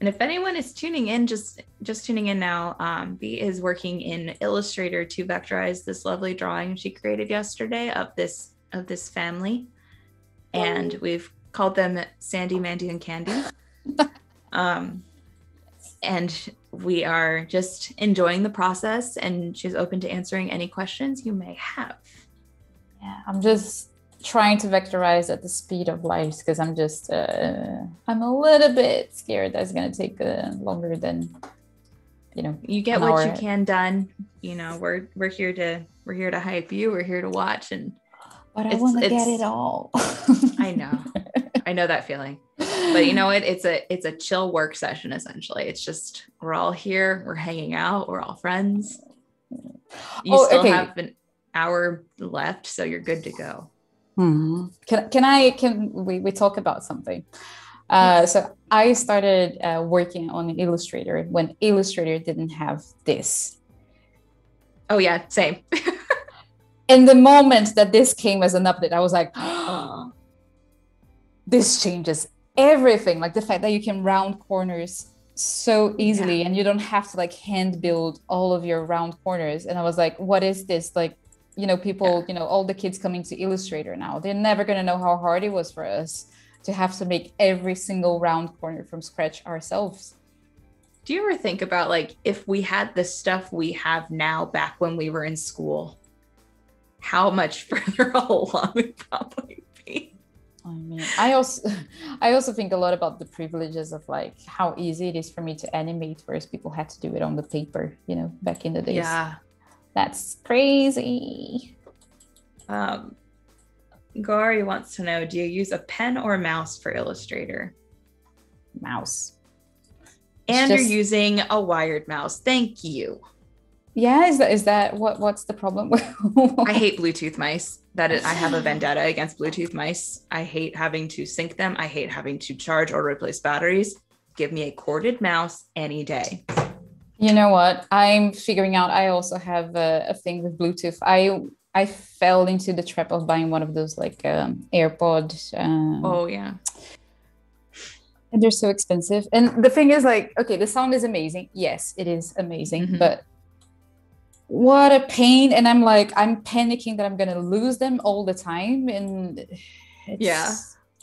And if anyone is tuning in, just tuning in now, Bee is working in Illustrator to vectorize this lovely drawing she created yesterday of this family. And we've called them Sandy, Mandy, and Candy. And we are just enjoying the process, and she's open to answering any questions you may have. Yeah, I'm just trying to vectorize at the speed of light because I'm just, I'm a little bit scared that's going to take longer than, you get what you can done. We're here to hype you. We're here to watch. But I want to get it all. I know that feeling. But it's a chill work session, essentially. It's just, we're all here, we're hanging out, we're all friends. You still have an hour left, so you're good to go. Mm-hmm. Can we talk about something? So I started working on Illustrator when Illustrator didn't have this. Oh yeah, same. And the moment that this came as an update, I was like, oh, this changes everything. Like the fact that you can round corners so easily, and you don't have to like hand build all of your round corners. And I was like, what is this? Like, people, all the kids coming to Illustrator now, they're never going to know how hard it was for us to have to make every single round corner from scratch ourselves. Do you ever think about like, if we had the stuff we have now back when we were in school, how much further along we'd probably be? I mean, I also think a lot about the privileges of like how easy it is for me to animate, whereas people had to do it on the paper, back in the days. Yeah, that's crazy. Gari wants to know, do you use a pen or a mouse for Illustrator? Mouse. And you're using a wired mouse. Thank you. Yeah, is that what's the problem? I hate Bluetooth mice. I have a vendetta against Bluetooth mice. I hate having to sync them. I hate having to charge or replace batteries. Give me a corded mouse any day. You know what? I'm figuring out I also have a thing with Bluetooth. I fell into the trap of buying one of those like AirPods. Oh yeah. And they're so expensive. And the thing is like, okay, the sound is amazing. Yes, it is amazing, mm-hmm. But what a pain. And I'm like, I'm panicking that I'm going to lose them all the time. And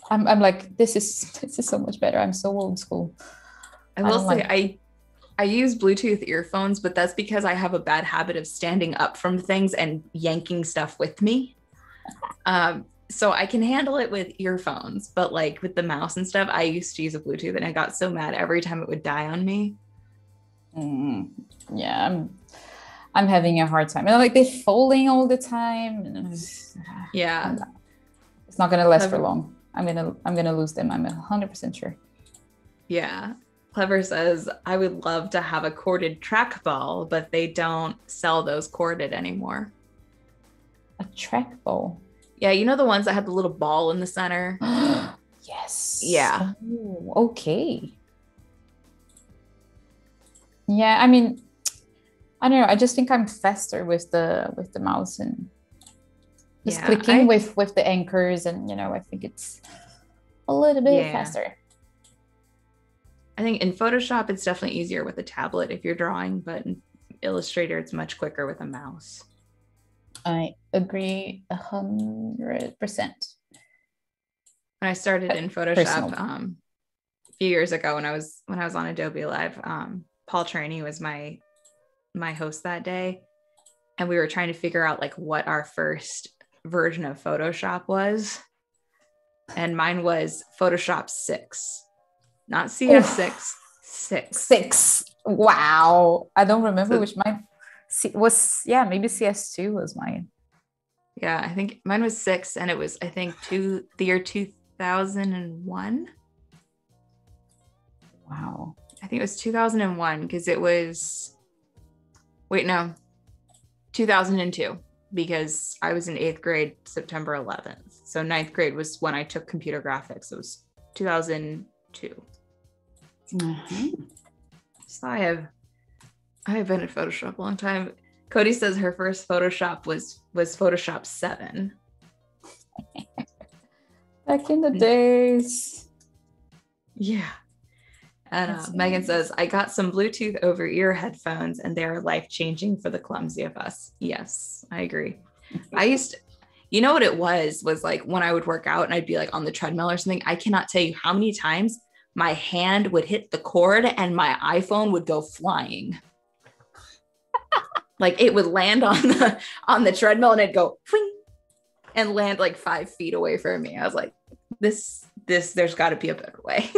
I'm like, this is so much better. I'm so old school. I will say I use Bluetooth earphones, but that's because I have a bad habit of standing up from things and yanking stuff with me. So I can handle it with earphones, but like with the mouse and stuff, I used to use a Bluetooth and I got so mad every time it would die on me. Yeah. I'm having a hard time. And I'm like, they're falling all the time. Yeah. It's not going to last for long. I'm going to lose them. I'm 100% sure. Yeah. Clever says, I would love to have a corded trackball, but they don't sell those corded anymore. A trackball? Yeah, you know the ones that had the little ball in the center? Yes. Yeah. Ooh, okay. Yeah, I mean, I don't know. I just think I'm faster with the mouse and just clicking with the anchors, and you know, I think it's a little bit faster. I think in Photoshop it's definitely easier with a tablet if you're drawing, but in Illustrator it's much quicker with a mouse. I agree 100%. When I started in Photoshop a few years ago, when I was on Adobe Live, Paul Trainee was my host that day, and we were trying to figure out like what our first version of Photoshop was, and mine was Photoshop 6. Not CS6, oh. 6. Wow. I don't remember which mine was. Yeah, maybe CS2 was mine. Yeah, I think mine was 6, and it was, I think, the year 2001. Wow. I think it was 2001 because it was, 2002 because I was in 8th grade, September 11th. So 9th grade was when I took computer graphics. It was 2002. Mm-hmm. So I have been at Photoshop a long time. Cody says her first Photoshop was Photoshop 7. Back in the days. Yeah. And Megan says, I got some Bluetooth over ear headphones and they are life-changing for the clumsy of us. Yes, I agree. I used to, you know what it was like when I would work out and I'd be like on the treadmill or something, I cannot tell you how many times my hand would hit the cord and my iPhone would go flying. Like it would land on the treadmill and it'd go fling, and land like 5 feet away from me. I was like, this, there's gotta be a better way.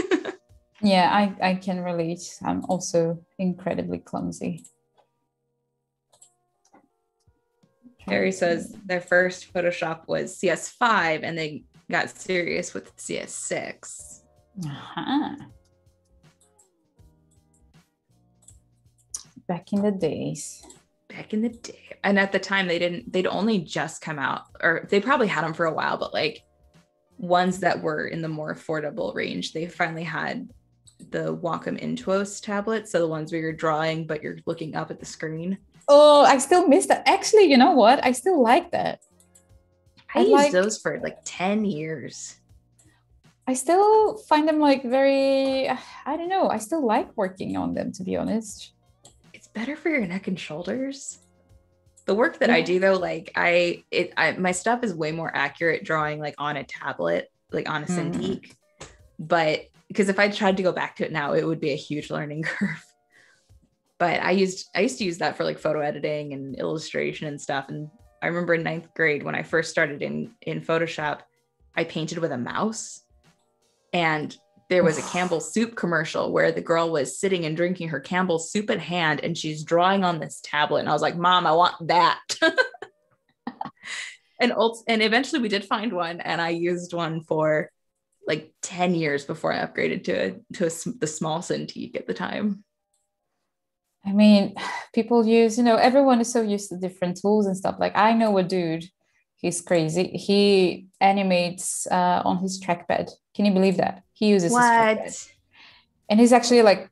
Yeah, I can relate. I'm also incredibly clumsy. Harry says their first Photoshop was CS5 and they got serious with CS6. Uh-huh. Back in the days. Back in the day. And at the time they'd only just come out, or they probably had them for a while, but like ones that were in the more affordable range. They finally had the Wacom Intuos tablet. So the ones where you're drawing, but you're looking up at the screen. Oh, I still miss that. Actually, you know what? I still like that. I used those for like 10 years. I still find them like very, I don't know. I still like working on them, to be honest. It's better for your neck and shoulders. The work that I do though, like my stuff is way more accurate drawing like on a tablet, like on a Cintiq. But because if I tried to go back to it now, it would be a huge learning curve. But I used to use that for like photo editing and illustration and stuff. And I remember in 9th grade when I first started in Photoshop, I painted with a mouse. And there was a Campbell's soup commercial where the girl was sitting and drinking her Campbell's soup in hand and she's drawing on this tablet. And I was like, Mom, I want that. and eventually we did find one, and I used one for like 10 years before I upgraded to the small Cintiq at the time. I mean, people use, you know, everyone is so used to different tools and stuff. Like I know a dude. He's crazy. He animates on his trackpad. Can you believe that? He uses his trackpad. And he's actually like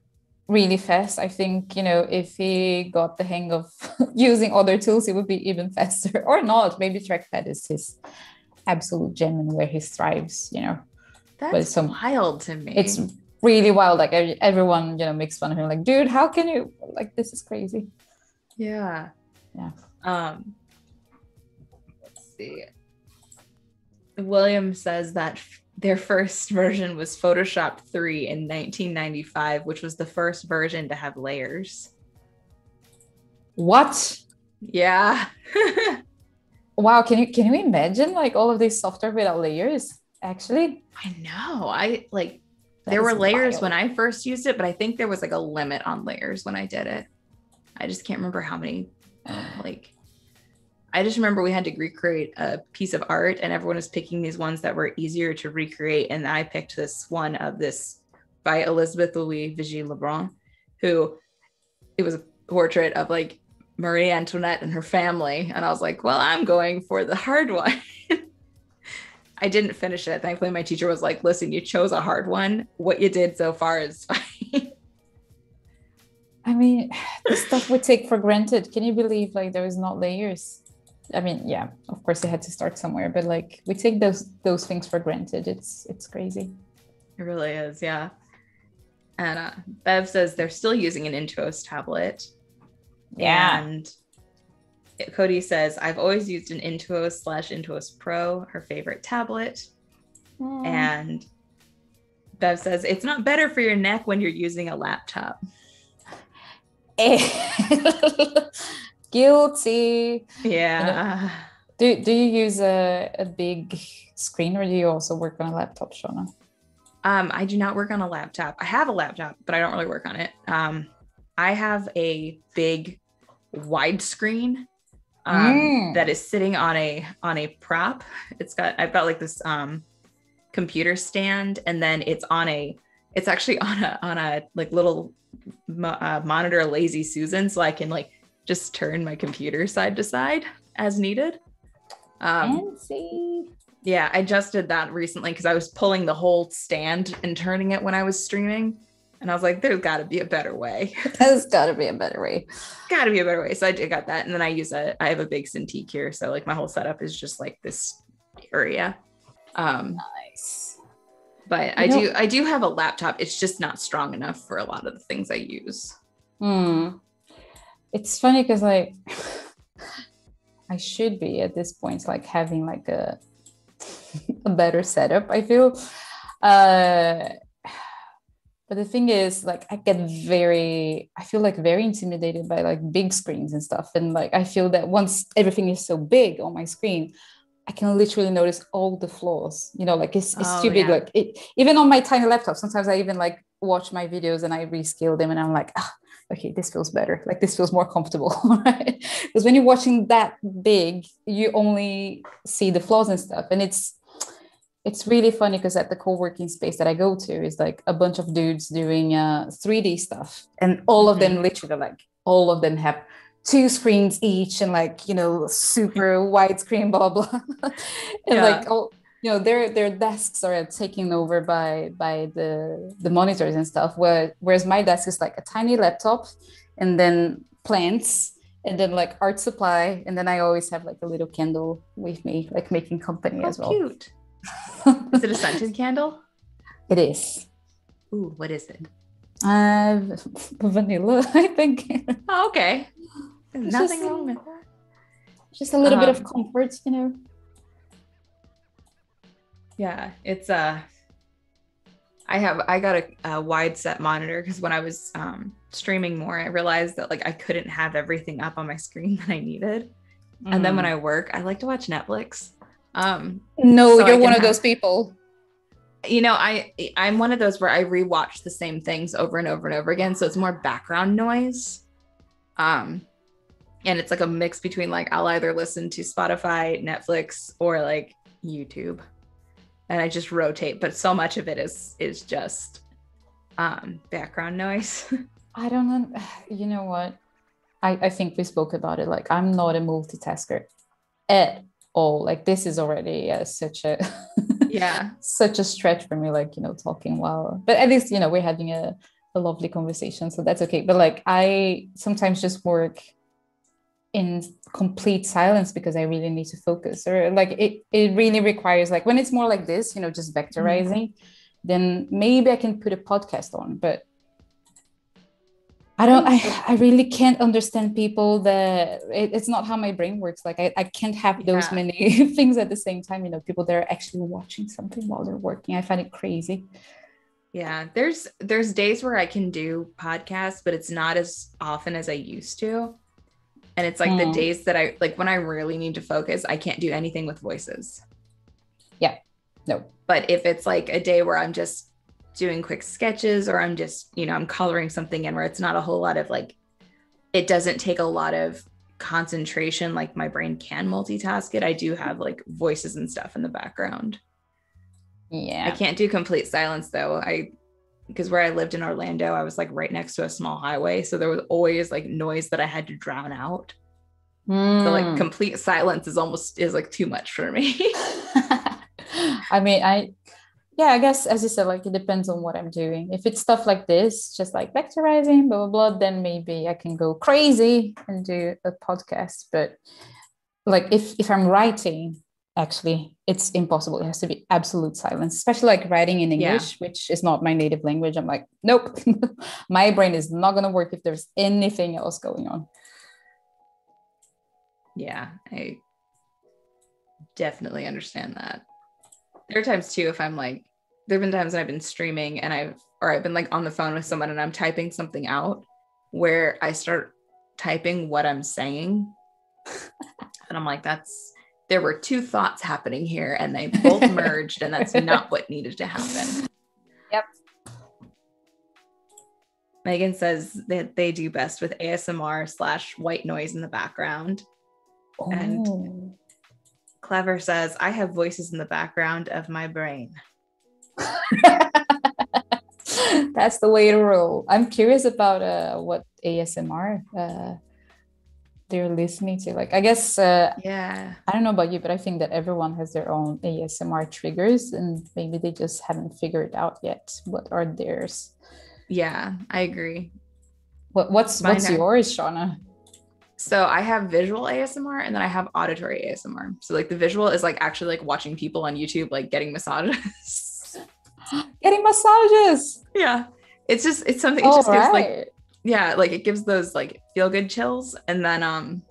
really fast. I think, you know, if he got the hang of using other tools, it would be even faster or not. Maybe trackpad is his absolute gem and where he thrives, you know. That's so wild to me. It's really wild. Like everyone, you know, makes fun of him. Like, dude, how can you? Like, this is crazy. Yeah. Yeah. William says that their first version was Photoshop 3 in 1995, which was the first version to have layers. What? Yeah. Wow. Can you imagine like all of this software without layers? Actually, I know. I like that there were layers when I first used it, but I think there was like a limit on layers when I did it. I just can't remember how many I just remember we had to recreate a piece of art and everyone was picking these ones that were easier to recreate. And I picked this one of this by Elizabeth Louis Vigée-Lebrun, who it was a portrait of like Marie Antoinette and her family. And I was like, well, I'm going for the hard one. I didn't finish it. Thankfully, my teacher was like, listen, you chose a hard one. What you did so far is fine. I mean, the stuff we take for granted. Can you believe like there is not layers? I mean, yeah, of course, it had to start somewhere, but like we take those things for granted. It's crazy. It really is, yeah. And Bev says they're still using an Intuos tablet. Yeah. And Cody says, I've always used an Intuos/Intuos Pro, her favorite tablet. Mm. And Bev says, it's not better for your neck when you're using a laptop. Guilty. Yeah. You know, do you use a big screen, or do you also work on a laptop, Shauna? I do not work on a laptop. I have a laptop, but I don't really work on it. I have a big widescreen that is sitting on a prop. I've got like this computer stand, and then it's actually on a like little monitor, Lazy Susan, so I can like just turn my computer side to side as needed. Fancy. Yeah, I just did that recently because I was pulling the whole stand and turning it when I was streaming. And I was like, there's got to be a better way. So I did got that. And then I have a big Cintiq here. So like my whole setup is just like this area. Nice. But I do have a laptop. It's just not strong enough for a lot of the things I use. Hmm. It's funny because like I should be at this point like having like a better setup, I feel. But the thing is, like, I feel very intimidated by like big screens and stuff. And like, I feel that once everything is so big on my screen, I can literally notice all the flaws, you know, like it's too big. Yeah. Like it, even on my tiny laptop, sometimes I even like watch my videos and I rescale them and I'm like, okay, this feels better. Like this feels more comfortable, right? Because when you're watching that big, you only see the flaws and stuff. And it's really funny because at the co-working space that I go to is like a bunch of dudes doing 3D stuff. And all of them literally have two screens each and like, you know, super widescreen, blah, blah, blah. And like, all, you know, their desks are taken over by the monitors and stuff. Whereas my desk is like a tiny laptop and then plants and then like art supply. And then I always have like a little candle with me, like making company as well. Cute. Is it a scented candle? It is. Ooh, what is it? Vanilla, I think. Oh, okay. Nothing wrong with that. Just a little bit of comfort, you know. Yeah, it's I got a wide set monitor because when I was streaming more, I realized that like I couldn't have everything up on my screen that I needed. Mm. And then when I work, I like to watch Netflix. You're one of those people. You know, I'm one of those where I rewatch the same things over and over and over again, so it's more background noise. And it's like a mix between like I'll either listen to Spotify, Netflix, or like YouTube. And I just rotate, but so much of it is just background noise. I don't know, you know what? I think we spoke about it. Like I'm not a multitasker at all. Like this is already such a stretch for me, like, you know, talking while, but at least, you know, we're having a lovely conversation, so that's okay. But like I sometimes just work in complete silence because I really need to focus, or like it really requires, like when it's more like this, you know, just vectorizing, then maybe I can put a podcast on, but I really can't understand people that it's not how my brain works. Like I can't have those many things at the same time, you know, people that are actually watching something while they're working. I find it crazy. Yeah. There's days where I can do podcasts, but it's not as often as I used to. And it's like the days that I, like when I really need to focus, I can't do anything with voices. Yeah. No. But if it's like a day where I'm just doing quick sketches, or I'm just, you know, I'm coloring something in, where it's not a whole lot of like, it doesn't take a lot of concentration. Like my brain can multitask it. I do have like voices and stuff in the background. Yeah. I can't do complete silence though. I because where I lived in Orlando, I was like right next to a small highway. So there was always like noise that I had to drown out. So like complete silence is like too much for me. I mean, I guess, as you said, like it depends on what I'm doing. If it's stuff like this, just like vectorizing, blah, blah, blah, then maybe I can go crazy and do a podcast. But like if I'm writing, actually, it's impossible. It has to be absolute silence, especially like writing in English, which is not my native language. I'm like, nope, my brain is not going to work if there's anything else going on. Yeah, I definitely understand that. There are times too, if I'm like, there have been times that I've been streaming and I've been like on the phone with someone and I'm typing something out where I start typing what I'm saying. And I'm like, there were two thoughts happening here and they both merged and that's not what needed to happen. Yep. Megan says that they do best with ASMR/white noise in the background. Oh. And Clever says, I have voices in the background of my brain. That's the way to roll. I'm curious about what ASMR they're listening to. Like, I guess, I don't know about you, but I think that everyone has their own ASMR triggers and maybe they just haven't figured out yet what are theirs. Yeah, I agree. What's yours, Shauna? So I have visual ASMR and then I have auditory ASMR. So like the visual is like actually like watching people on YouTube, like getting massages. Getting massages. Yeah. It's just, it's something, gives like, it gives those like feel good chills. And then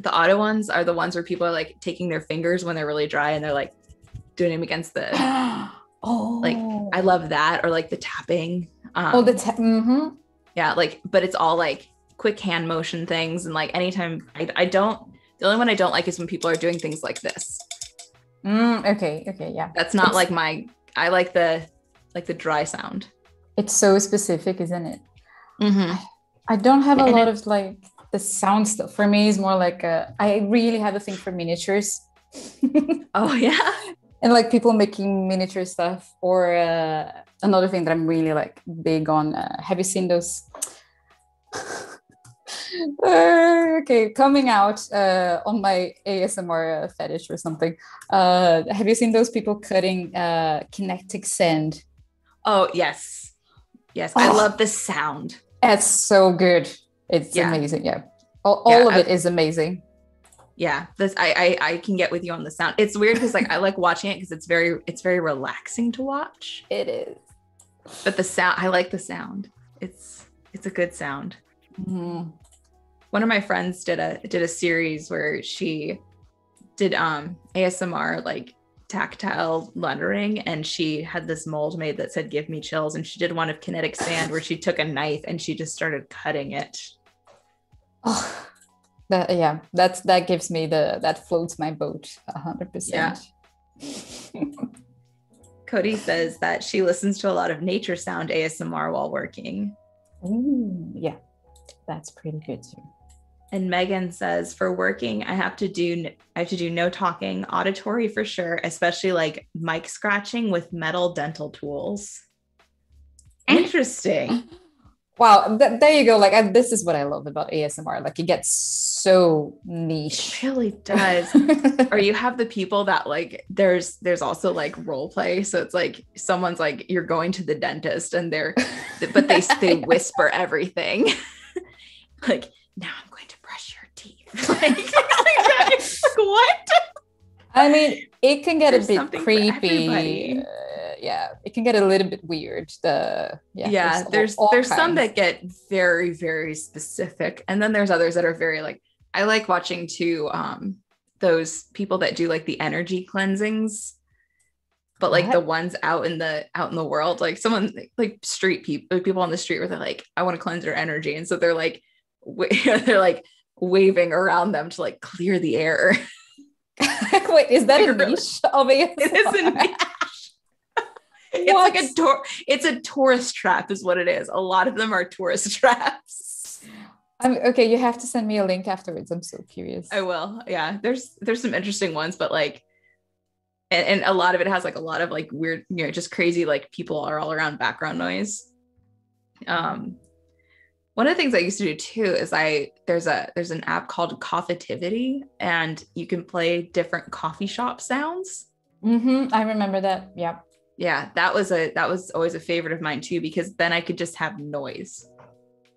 the auto ones are the ones where people are like taking their fingers when they're really dry and they're like doing them against the, like, I love that. Or like the tapping. Mm-hmm. Yeah. Like, but it's all like quick hand motion things, and like anytime the only one I don't like is when people are doing things like this. Okay, yeah. That's not like I like the dry sound. It's so specific, isn't it? Mm-hmm. I don't have a lot of like the sound stuff. For me, it's more like I really have a thing for miniatures. Oh yeah. And like people making miniature stuff, or another thing that I'm really like big on. Have you seen those? Coming out on my ASMR fetish or something. Have you seen those people cutting kinetic sand? Oh, yes. Yes, I love the sound. That's so good. It's amazing, yeah. All of it is amazing. Yeah, this I can get with you on the sound. It's weird because like I like watching it because it's very relaxing to watch. It is. But the sound, I like the sound. It's a good sound. Mm-hmm. One of my friends did a series where she did ASMR like tactile lettering, and she had this mold made that said "Give me chills," and she did one of kinetic sand where she took a knife and she just started cutting it. Oh, that gives me that floats my boat 100%. Yeah. Cody says that she listens to a lot of nature sound ASMR while working. Ooh, yeah. That's pretty good too. And Megan says, for working, I have to do no talking, auditory for sure, especially like mic scratching with metal dental tools. Interesting. Wow, there you go. Like this is what I love about ASMR. Like it gets so niche. It really does. Or you have the people that like there's also like role play. So it's like someone's like you're going to the dentist and they whisper everything. Like, now I'm going to brush your teeth. Like what? I mean, it can get a bit creepy. Yeah, it can get a little bit weird. There's some that get very, very specific. And then there's others that are very like, I like watching too, those people that do like the energy cleansings, but like the ones out in the world, like someone like street people, like people on the street where they're like, I want to cleanse their energy. And so they're like, they're like waving around them to like clear the air. Wait, is that a niche of ASMR? It is a niche. It's like it's a tourist trap is what it is. A lot of them are tourist traps. Okay, you have to send me a link afterwards. I'm so curious. I will. Yeah, there's some interesting ones, but like And a lot of it has like a lot of like weird, you know, just crazy, like people are all around background noise. One of the things I used to do too is there's an app called Coffitivity, and you can play different coffee shop sounds. Mm-hmm. I remember that. Yeah. Yeah. That was always a favorite of mine too, because then I could just have noise.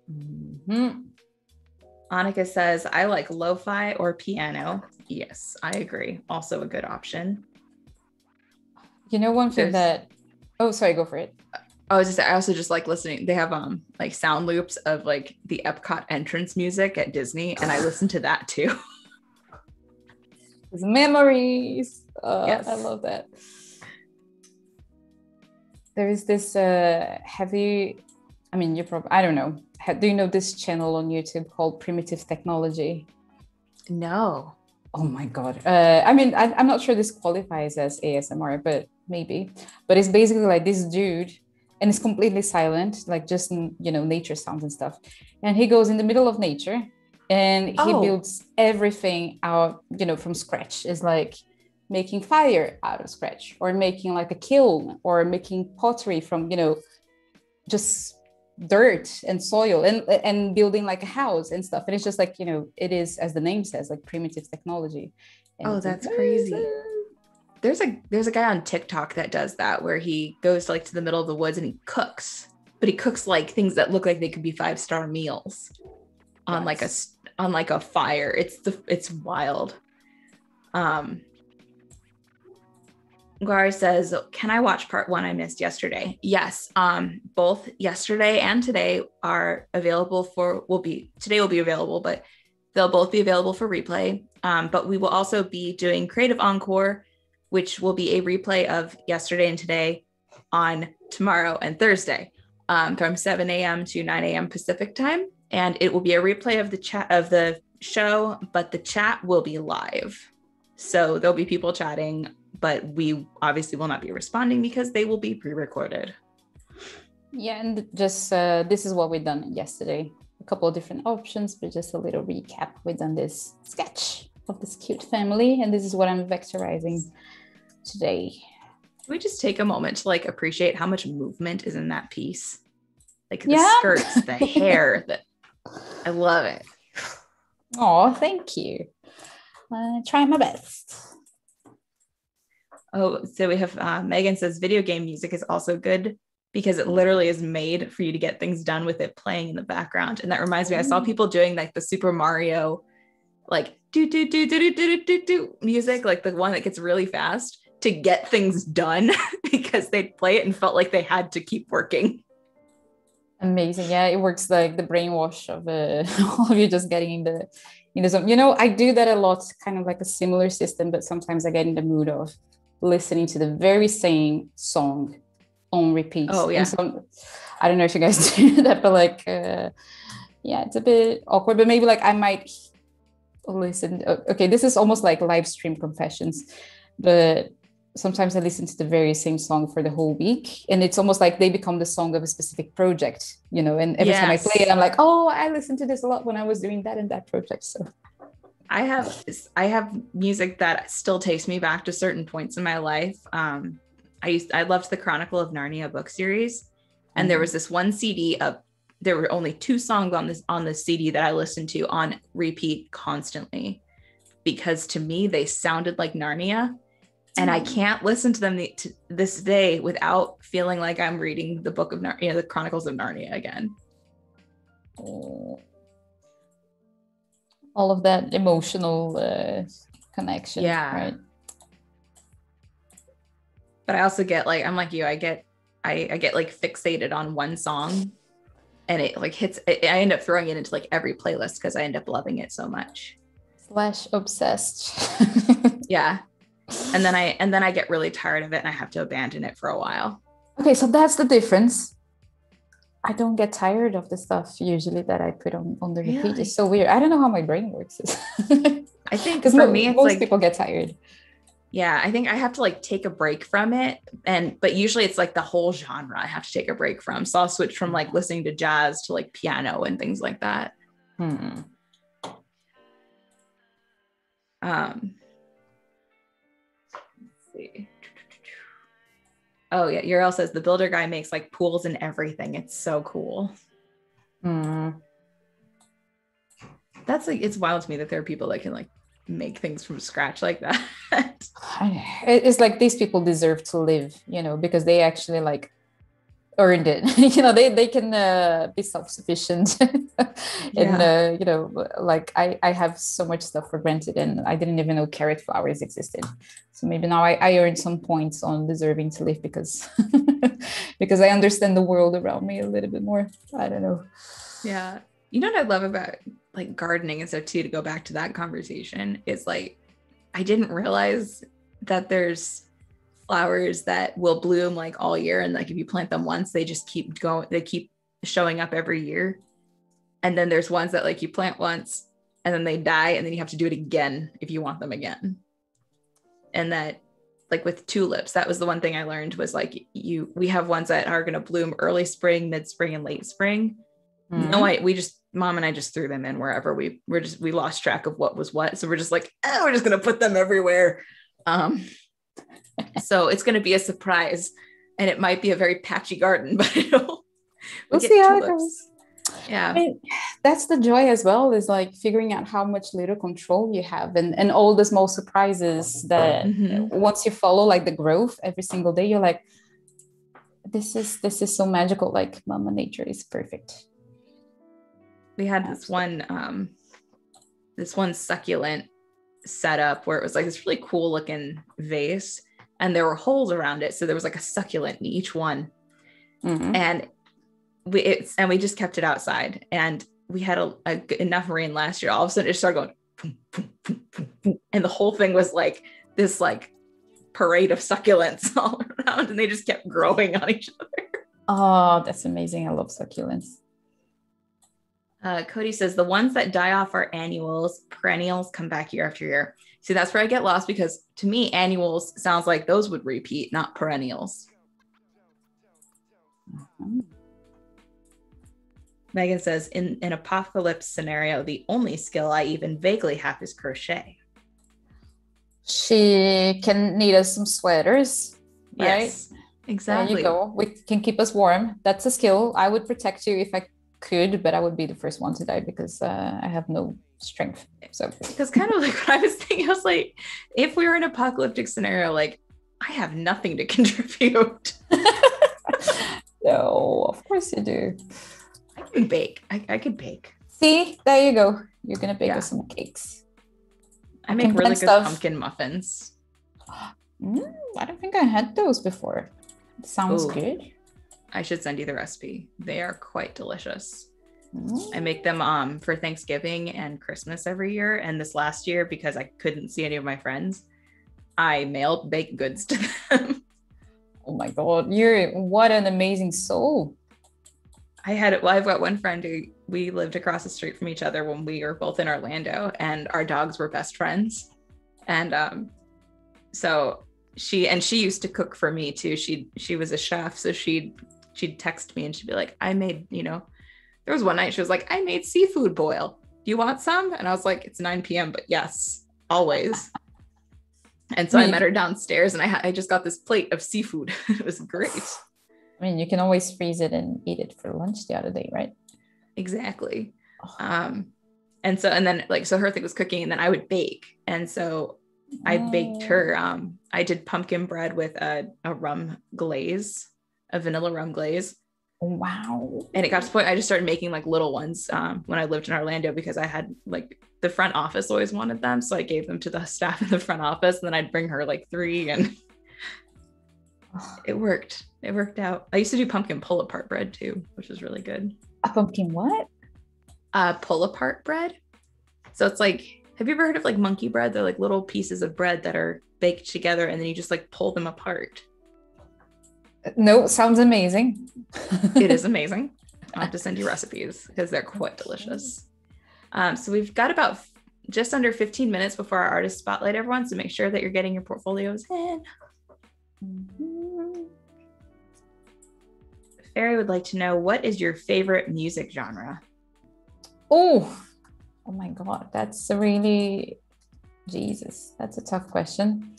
Mm-hmm. Annika says, I like lo-fi or piano. Yes, I agree. Also a good option. You know, one thing that, oh, sorry, go for it. I also just like listening. They have like sound loops of like the Epcot entrance music at Disney. And I listen to that too. It's memories. Yes. I love that. There is this I don't know. Do you know this channel on YouTube called Primitive Technology? No. Oh my God. I'm not sure this qualifies as ASMR, but maybe. But it's basically like this dude, and it's completely silent, like just, you know, nature sounds and stuff. And he goes in the middle of nature and he builds everything out, you know, from scratch. It's like making fire out of scratch, or making like a kiln, or making pottery from, you know, just dirt and soil, and building like a house and stuff. And it's just like, you know, it is, as the name says, like primitive technology. And that's crazy. There's a guy on TikTok that does that, where he goes like to the middle of the woods and he cooks, but he cooks like things that look like they could be 5-star meals on like a fire. It's wild. Guar says, can I watch part one I missed yesterday? Yes. Both yesterday and today are available today will be available, but they'll both be available for replay. But we will also be doing Creative Encore, which will be a replay of yesterday and today on tomorrow and Thursday, from 7 a.m. to 9 a.m. Pacific time. And it will be a replay of the chat of the show, but the chat will be live. So there'll be people chatting, but we obviously will not be responding because they will be pre-recorded. Yeah, and just this is what we've done yesterday. A couple of different options, but just a little recap. We've done this sketch of this cute family, and this is what I'm vectorizing today. Can we just take a moment to like appreciate how much movement is in that piece? Like the skirts, the hair. I love it. Oh, thank you. I try my best. Oh, so we have Megan says video game music is also good because it literally is made for you to get things done with it playing in the background. And that reminds me, I saw people doing like the Super Mario, like do do do do do do do music, like the one that gets really fast to get things done because they'd play it and felt like they had to keep working. Amazing. Yeah, it works like the brainwash of all of you just getting in the zone. You know, I do that a lot, kind of like a similar system, but sometimes I get in the mood of listening to the very same song on repeat. Oh yeah. So, I don't know if you guys do that, but like, yeah, it's a bit awkward, but maybe like I might listen. Okay. This is almost like live stream confessions, but sometimes I listen to the very same song for the whole week, and it's almost like they become the song of a specific project, you know, and every time I play it, I'm like, oh, I listened to this a lot when I was doing that and that project. So I have music that still takes me back to certain points in my life. I loved the Chronicle of Narnia book series, and there was this one CD there were only 2 songs on the CD that I listened to on repeat constantly, because to me they sounded like Narnia, and I can't listen to them to this day without feeling like I'm reading the book of Narnia, you know, the Chronicles of Narnia again. All of that emotional connection, yeah. Right? But I also get like, I'm like you, I get like fixated on one song, and it like hits. I end up throwing it into like every playlist because I end up loving it so much. / obsessed. Yeah, and then I get really tired of it, and I have to abandon it for a while. Okay, so that's the difference. I don't get tired of the stuff usually that I put on the repeat. Really? It's so weird. I don't know how my brain works. I think for me, it's most like, people get tired. Yeah, I think I have to like take a break from it. But usually it's like the whole genre I have to take a break from. So I'll switch from like listening to jazz to like piano and things like that. see. Oh yeah, Uriel says the builder guy makes like pools and everything. It's so cool. Mm. That's like, it's wild to me that there are people that can like make things from scratch like that. It's like these people deserve to live, you know, because they actually like earned it. You know, they can be self-sufficient. And you know, like I have so much stuff for granted, and I didn't even know carrot flowers existed. So maybe now I earned some points on deserving to live because because I understand the world around me a little bit more. I don't know. Yeah. You know what I love about like gardening and stuff too, to go back to that conversation, is like, I didn't realize that there's flowers that will bloom like all year. And like, if you plant them once, they just keep going, they keep showing up every year. And then there's ones that like you plant once and then they die. And then you have to do it again if you want them again. And that like with tulips, that was the one thing I learned was like we have ones that are going to bloom early spring, mid spring, and late spring. Mm-hmm. No, Mom and I just threw them in wherever we lost track of what was what. So we're just like, oh, we're just going to put them everywhere. So it's going to be a surprise, and it might be a very patchy garden, but we'll see how it goes. Yeah. I mean, that's the joy as well, is like figuring out how much little control you have, and all the small surprises that once you follow like the growth every single day, you're like, this is so magical. Like Mama Nature is perfect. We had this one succulent set up where it was like this really cool looking vase, and there were holes around it. So there was like a succulent in each one. Mm-hmm. And we just kept it outside, and we had enough rain last year. All of a sudden it started going boom, boom, boom, boom, boom, and the whole thing was like this like parade of succulents all around, and they just kept growing on each other. Oh, that's amazing. I love succulents. Cody says the ones that die off are annuals. Perennials come back year after year. See, that's where I get lost, because to me, annuals sounds like those would repeat, not perennials. Mm-hmm. Megan says in an apocalypse scenario, the only skill I even vaguely have is crochet. She can knit us some sweaters, right? Yes, exactly. There you go. We can keep us warm. That's a skill. I would protect you if I could, but I would be the first one to die because I have no strength. So because kind of like what I was thinking, I was like, if we were in an apocalyptic scenario, like I have nothing to contribute. No, of course you do. I can bake. I could bake. See, there you go. You're gonna bake us some cakes. I make really good pumpkin muffins. I don't think I had those before. Sounds good. I should send you the recipe. They are quite delicious. Mm. I make them for Thanksgiving and Christmas every year. And this last year, because I couldn't see any of my friends, I mailed baked goods to them. Oh my God. What an amazing soul. I've got one friend who we lived across the street from each other when we were both in Orlando, and our dogs were best friends. And so she used to cook for me too. She was a chef. So she'd text me and she'd be like, I made, you know, there was one night she was like, I made seafood boil. Do you want some? And I was like, it's 9 p.m., but yes, always. And so I met her downstairs, and I just got this plate of seafood. It was great. I mean, you can always freeze it and eat it for lunch the other day, right? Exactly. Oh. And then her thing was cooking, and then I would bake. And so I baked her, I did pumpkin bread with a rum glaze. A vanilla rum glaze. Wow. And it got to the point I just started making like little ones when I lived in Orlando, because I had like the front office always wanted them, so I gave them to the staff in the front office, and then I'd bring her like 3, and it worked out. I used to do pumpkin pull apart bread too, which was really good. A pumpkin what? Pull apart bread. So it's like, have you ever heard of like monkey bread? They're like little pieces of bread that are baked together, and then you just like pull them apart. No, sounds amazing. It is amazing. I'll have to send you recipes because they're quite delicious. So we've got about just under 15 minutes before our artist spotlight, everyone. So make sure that you're getting your portfolios in. Mm-hmm. Fairy would like to know, what is your favorite music genre? Oh my God. That's a really, Jesus, that's a tough question.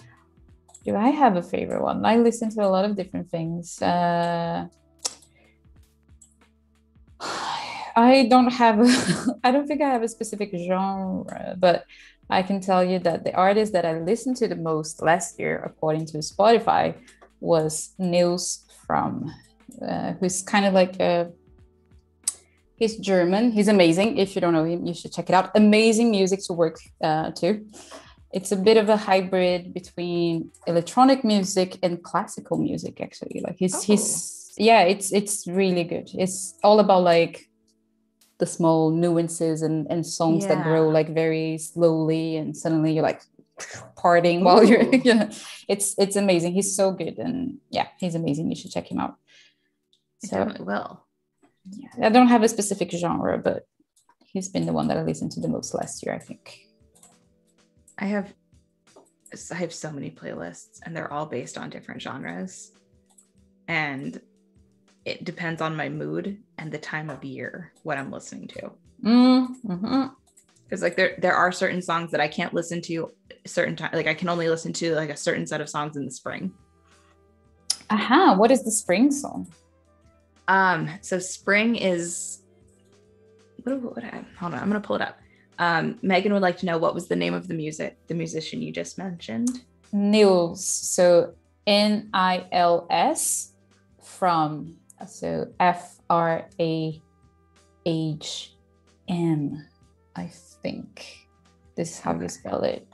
Do I have a favorite one? I listen to a lot of different things. I don't have, I don't think I have a specific genre, but I can tell you that the artist that I listened to the most last year, according to Spotify, was Nils Frahm, who's kind of like a, he's German. He's amazing. If you don't know him, you should check it out. Amazing music to work to. It's a bit of a hybrid between electronic music and classical music, actually. Like he's yeah, it's really good. It's all about like the small nuances and songs that grow like very slowly, and suddenly you're like parting while you're, you know, it's amazing. He's so good, and yeah, he's amazing. You should check him out. So, definitely will. Yeah, I don't have a specific genre, but he's been the one that I listened to the most last year, I think. I have so many playlists, and they're all based on different genres, and it depends on my mood and the time of year, what I'm listening to. Mm-hmm. Cause like there are certain songs that I can't listen to certain time. Like I can only listen to like a certain set of songs in the spring. Aha. What is the spring song? So spring is, hold on, I'm going to pull it up. Megan would like to know, what was the name of the musician you just mentioned? Nils. So Nils from, so Frahm, I think this is how you spell it.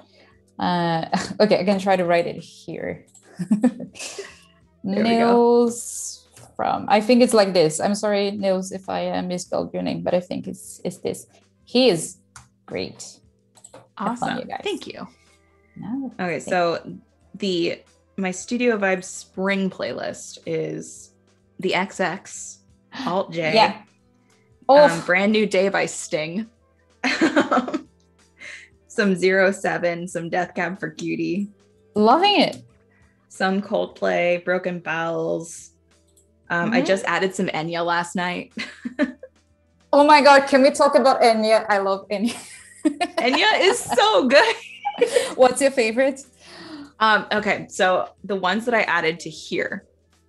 Okay, I can try to write it here. Nils Frahm. I think it's like this. I'm sorry, Nils, if I misspelled your name, but I think it's this. He is great. Awesome. You guys. Thank you. No, okay, so my Studio Vibe spring playlist is the XX, Alt-J, Brand New Day by Sting, some 07, some Death Cab for Cutie. Loving it. Some Coldplay, Broken Bowels. I just added some Enya last night. Oh my God, can we talk about Enya? I love Enya. Enya is so good. What's your favorite? Okay, so the ones that I added to here,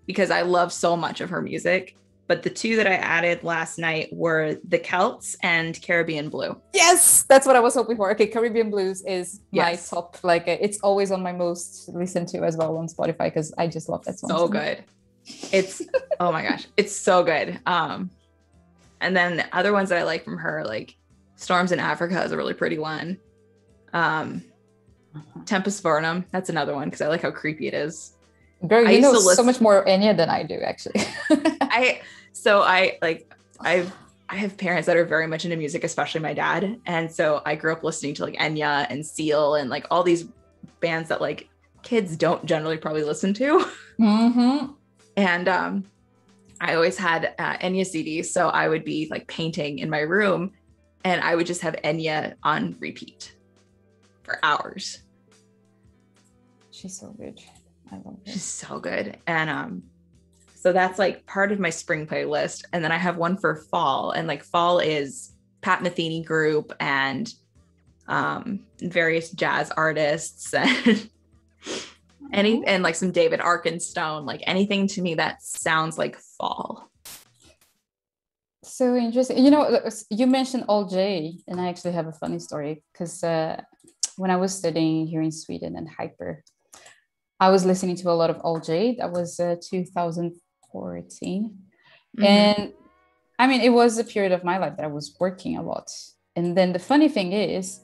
because I love so much of her music, but the two that I added last night were The Celts and Caribbean Blue. Yes, that's what I was hoping for. Okay, Caribbean Blues is my top, like it's always on my most listened to as well on Spotify, because I just love that song. So good. It's, oh my gosh, it's so good. And then the other ones that I like from her, like Storms in Africa is a really pretty one. Tempest Vernum, that's another one, because I like how creepy it is. Girl, you know so much more Enya than I do, actually. I have parents that are very much into music, especially my dad, and so I grew up listening to like Enya and Seal and like all these bands that like kids don't generally probably listen to. Mm-hmm. And I always had Enya CDs, so I would be like painting in my room and I would just have Enya on repeat for hours. She's so good. I love her. She's so good. And so that's like part of my spring playlist. And then I have one for fall, and like fall is Pat Metheny Group and various jazz artists and and like some David Arkenstone, like anything to me that sounds like fall. So interesting. You know, you mentioned Alt-J, and I actually have a funny story, because when I was studying here in Sweden at Hyper, I was listening to a lot of Alt-J. That was 2014. Mm-hmm. And I mean, it was a period of my life that I was working a lot. And then the funny thing is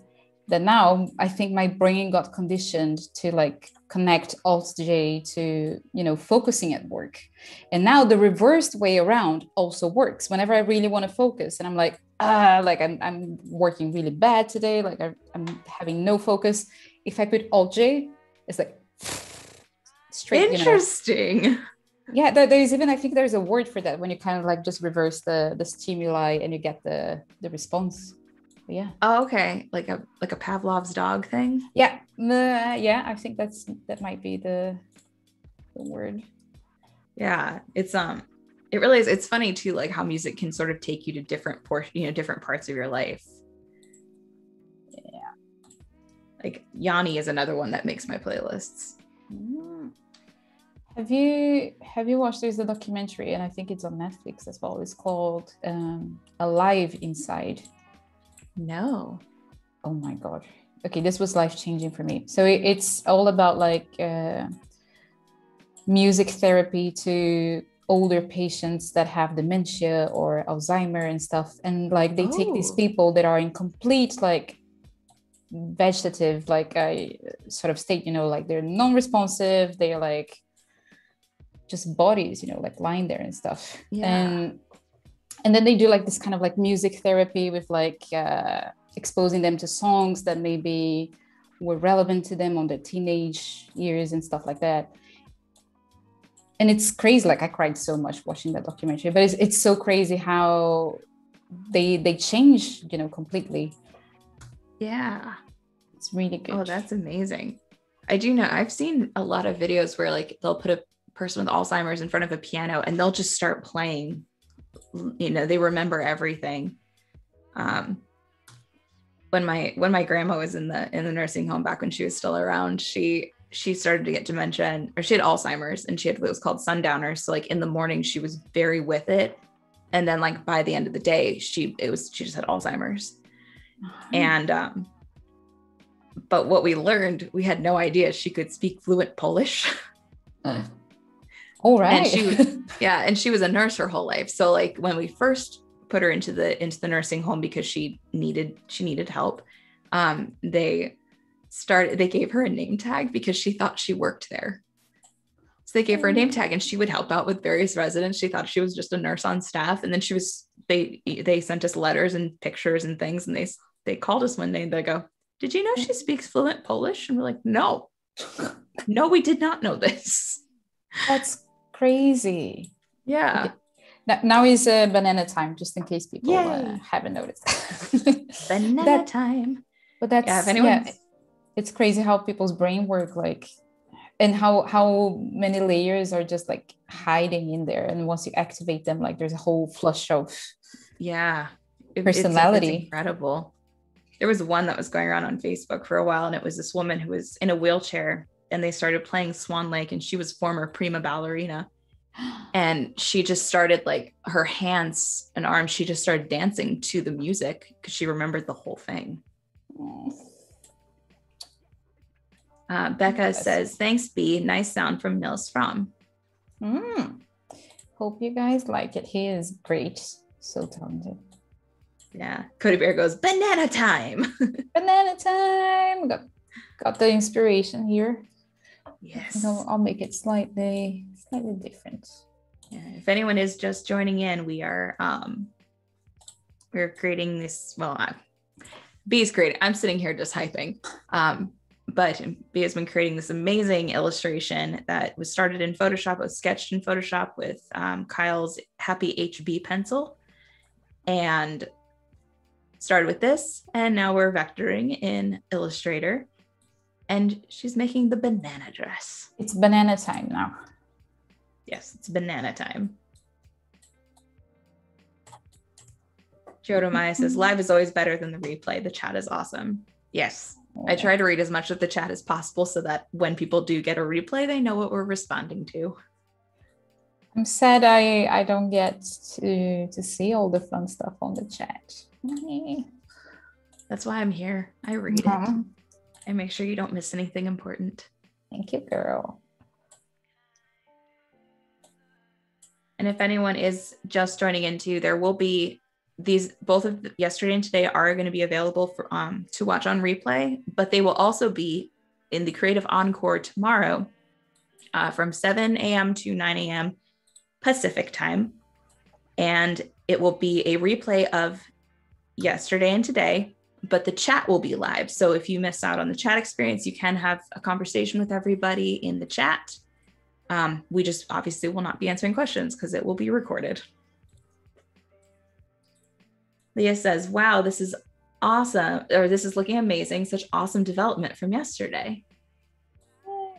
that now I think my brain got conditioned to like connect Alt-J to, you know, focusing at work. And now the reversed way around also works. Whenever I really want to focus and I'm like, I'm working really bad today, like I'm having no focus. If I put Alt-J, it's like straight. Interesting. You know. Yeah, there's even, I think there's a word for that when you kind of like just reverse the stimuli and you get the response. But yeah. Oh, okay. Like a Pavlov's dog thing. Yeah. Yeah. I think that might be the word. Yeah. It's it really is. It's funny too, like how music can sort of take you to different parts of your life. Yeah. Like Yanni is another one that makes my playlists. Have you watched, there's a documentary and I think it's on Netflix as well, it's called Alive Inside? No. Oh my god. Okay, this was life-changing for me. So it's all about like music therapy to older patients that have dementia or Alzheimer and stuff, and like they take these people that are in complete like vegetative like sort of state, you know, like they're non-responsive, they're like just bodies, you know, like lying there and stuff. Yeah. And then they do like this kind of like music therapy with like exposing them to songs that maybe were relevant to them on their teenage years and stuff like that. And it's crazy, like I cried so much watching that documentary, but it's so crazy how they change, you know, completely. Yeah. It's really good. Oh, that's amazing. I do know, I've seen a lot of videos where like they'll put a person with Alzheimer's in front of a piano and they'll just start playing, you know, they remember everything. When my grandma was in the nursing home back when she was still around, she started to get dementia or she had Alzheimer's and she had what was called sundowners. So like in the morning she was very with it. And then like by the end of the day, she just had Alzheimer's. Mm-hmm. And, but what we learned, we had no idea she could speak fluent Polish. All right. And she was a nurse her whole life. So like when we first put her into the nursing home because she needed help. They gave her a name tag because she thought she worked there. So they gave her a name tag and she would help out with various residents. She thought she was just a nurse on staff. And then they sent us letters and pictures and things. And they called us one day and they go, "Did you know she speaks fluent Polish?" And we're like, no, we did not know this. That's crazy. Yeah. Okay. Now is banana time, just in case people haven't noticed. Banana time. But that's, yeah, if anyone... Yeah. It's crazy how people's brain work, like, and how many layers are just like hiding in there. And once you activate them, like there's a whole flush of personality. It's incredible. There was one that was going around on Facebook for a while, and it was this woman who was in a wheelchair, and they started playing Swan Lake, and she was former prima ballerina, and she just started like her hands and arms. She just started dancing to the music because she remembered the whole thing. Mm. Becca says, "Thanks, B. Nice sound from Nils Frahm." Hope you guys like it. He is great. So talented. Yeah. Cody Bear goes, "Banana time." Banana time. Got the inspiration here. Yes. So I'll make it slightly different. Yeah. If anyone is just joining in, we're creating this. Well, B's creating. I'm sitting here just hyping. But Bea has been creating this amazing illustration that was started in Photoshop, was sketched in Photoshop with Kyle's Happy HB pencil, and started with this. And now we're vectoring in Illustrator, and she's making the banana dress. It's banana time now. Yes, it's banana time. Jodo Maya says, "Live is always better than the replay. The chat is awesome." Yes. I try to read as much of the chat as possible so that when people do get a replay, they know what we're responding to. I'm sad I don't get to see all the fun stuff on the chat. That's why I'm here. I read it. I make sure you don't miss anything important. Thank you, girl. And if anyone is just joining in too, there will be yesterday and today are going to be available for to watch on replay, but they will also be in the Creative Encore tomorrow from 7 a.m. to 9 a.m. Pacific time, and it will be a replay of yesterday and today, but the chat will be live. So if you miss out on the chat experience, you can have a conversation with everybody in the chat. We just obviously will not be answering questions because it will be recorded. Leah says, "Wow, this is awesome," or "This is looking amazing. Such awesome development from yesterday."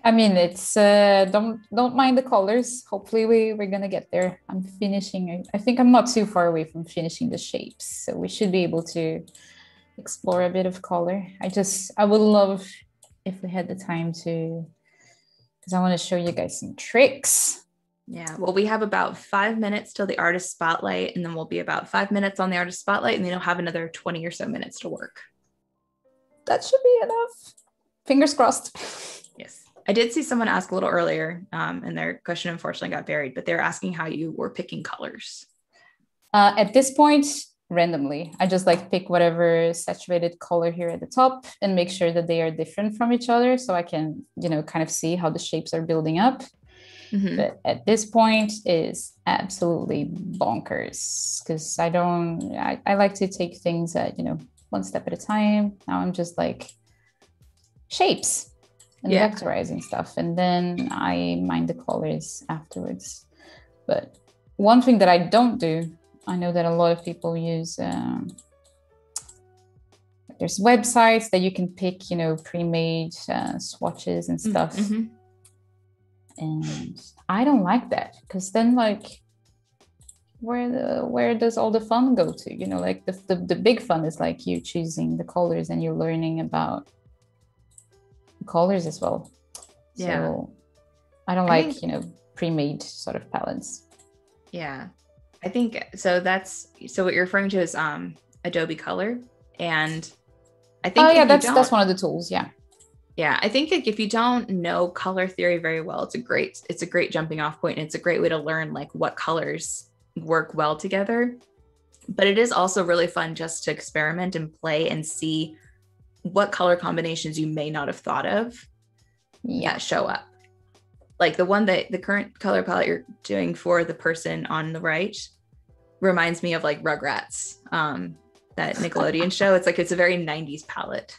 I mean, it's don't mind the colors. Hopefully we're gonna get there. I'm finishing. I think I'm not too far away from finishing the shapes, so we should be able to explore a bit of color. I would love if we had the time to because I want to show you guys some tricks. Yeah. Well, we have about 5 minutes till the artist spotlight, and then we'll be about 5 minutes on the artist spotlight, and then you'll have another 20 or so minutes to work. That should be enough. Fingers crossed. Yes. I did see someone ask a little earlier, and their question unfortunately got buried, but they're asking how you were picking colors. At this point, randomly, I just like pick whatever saturated color here at the top and make sure that they are different from each other, so I can, you know, kind of see how the shapes are building up. Mm-hmm. But at this point is absolutely bonkers because I like to take things at, you know, one step at a time. Now I'm just like shapes and vectorizing stuff. And then I mind the colors afterwards. But one thing that I don't do, I know that a lot of people use, there's websites that you can pick, you know, pre-made swatches and stuff. Mm-hmm. And I don't like that because then, like, where does all the fun go to? You know, like the big fun is like you choosing the colors and you're learning about the colors as well. Yeah. So I don't like, you know, pre-made sort of palettes. Yeah, I think so. What you're referring to is Adobe Color, and I think that's one of the tools. Yeah. Yeah, I think like if you don't know color theory very well, it's a great jumping off point, and it's a great way to learn like what colors work well together. But it is also really fun just to experiment and play and see what color combinations you may not have thought of. Yeah, show up. Like the one that the current color palette you're doing for the person on the right reminds me of like Rugrats, that Nickelodeon show. It's like it's a very 90s palette.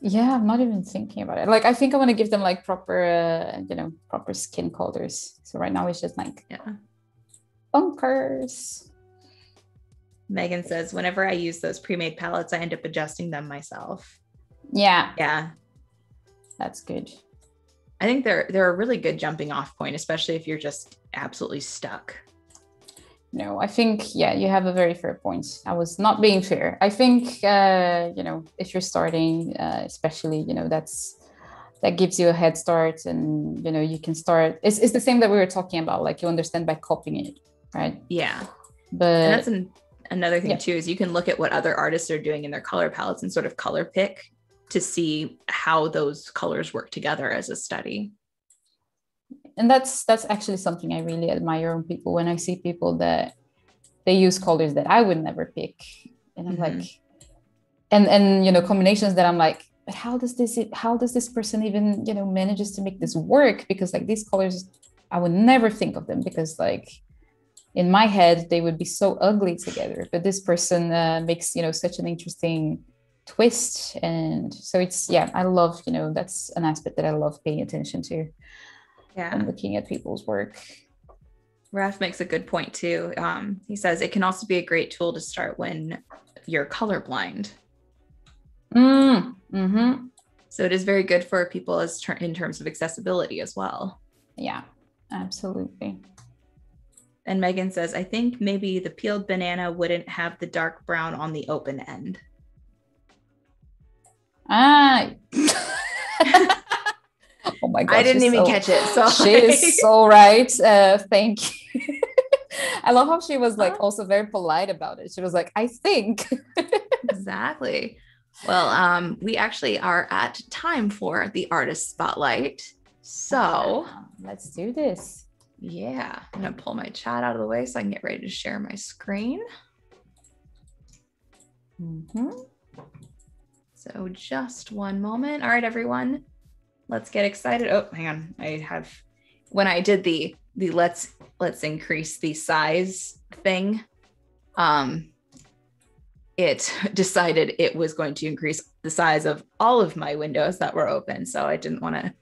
Yeah, I'm not even thinking about it. Like, I think I want to give them like proper, proper skin colors. So right now it's just like bonkers. Megan says, whenever I use those pre-made palettes, I end up adjusting them myself. Yeah. Yeah. That's good. I think they're a really good jumping off point, especially if you're just absolutely stuck. No, I think, yeah, you have a very fair point. I was not being fair. I think, if you're starting, especially, that gives you a head start, and, you can start. It's the same that we were talking about, like you understand by copying it, right? Yeah. But and that's another thing too, is you can look at what other artists are doing in their color palettes and sort of color pick to see how those colors work together as a study. And that's actually something I really admire on people when I see people that they use colors that I would never pick. And I'm mm-hmm. like, and, combinations that I'm like, but how does this person even, manages to make this work? Because like these colors, I would never think of them because like in my head, they would be so ugly together, but this person makes, such an interesting twist. And so it's, I love, that's an aspect that I love paying attention to. Yeah. And looking at people's work. Raf makes a good point too. He says it can also be a great tool to start when you're colorblind. Mm-hmm. So it is very good for people in terms of accessibility as well. Yeah, absolutely. And Megan says, I think maybe the peeled banana wouldn't have the dark brown on the open end. Oh my gosh, I didn't even catch it. So she is so right. Thank you. I love how she was like also very polite about it. She was like, I think. Exactly. Well, we actually are at time for the artist spotlight. So let's do this. Yeah. I'm going to pull my chat out of the way so I can get ready to share my screen. Mm-hmm. So just one moment. All right, everyone. Let's get excited. Oh, hang on. When I did the let's increase the size thing, it decided it was going to increase the size of all of my windows that were open. So I didn't want to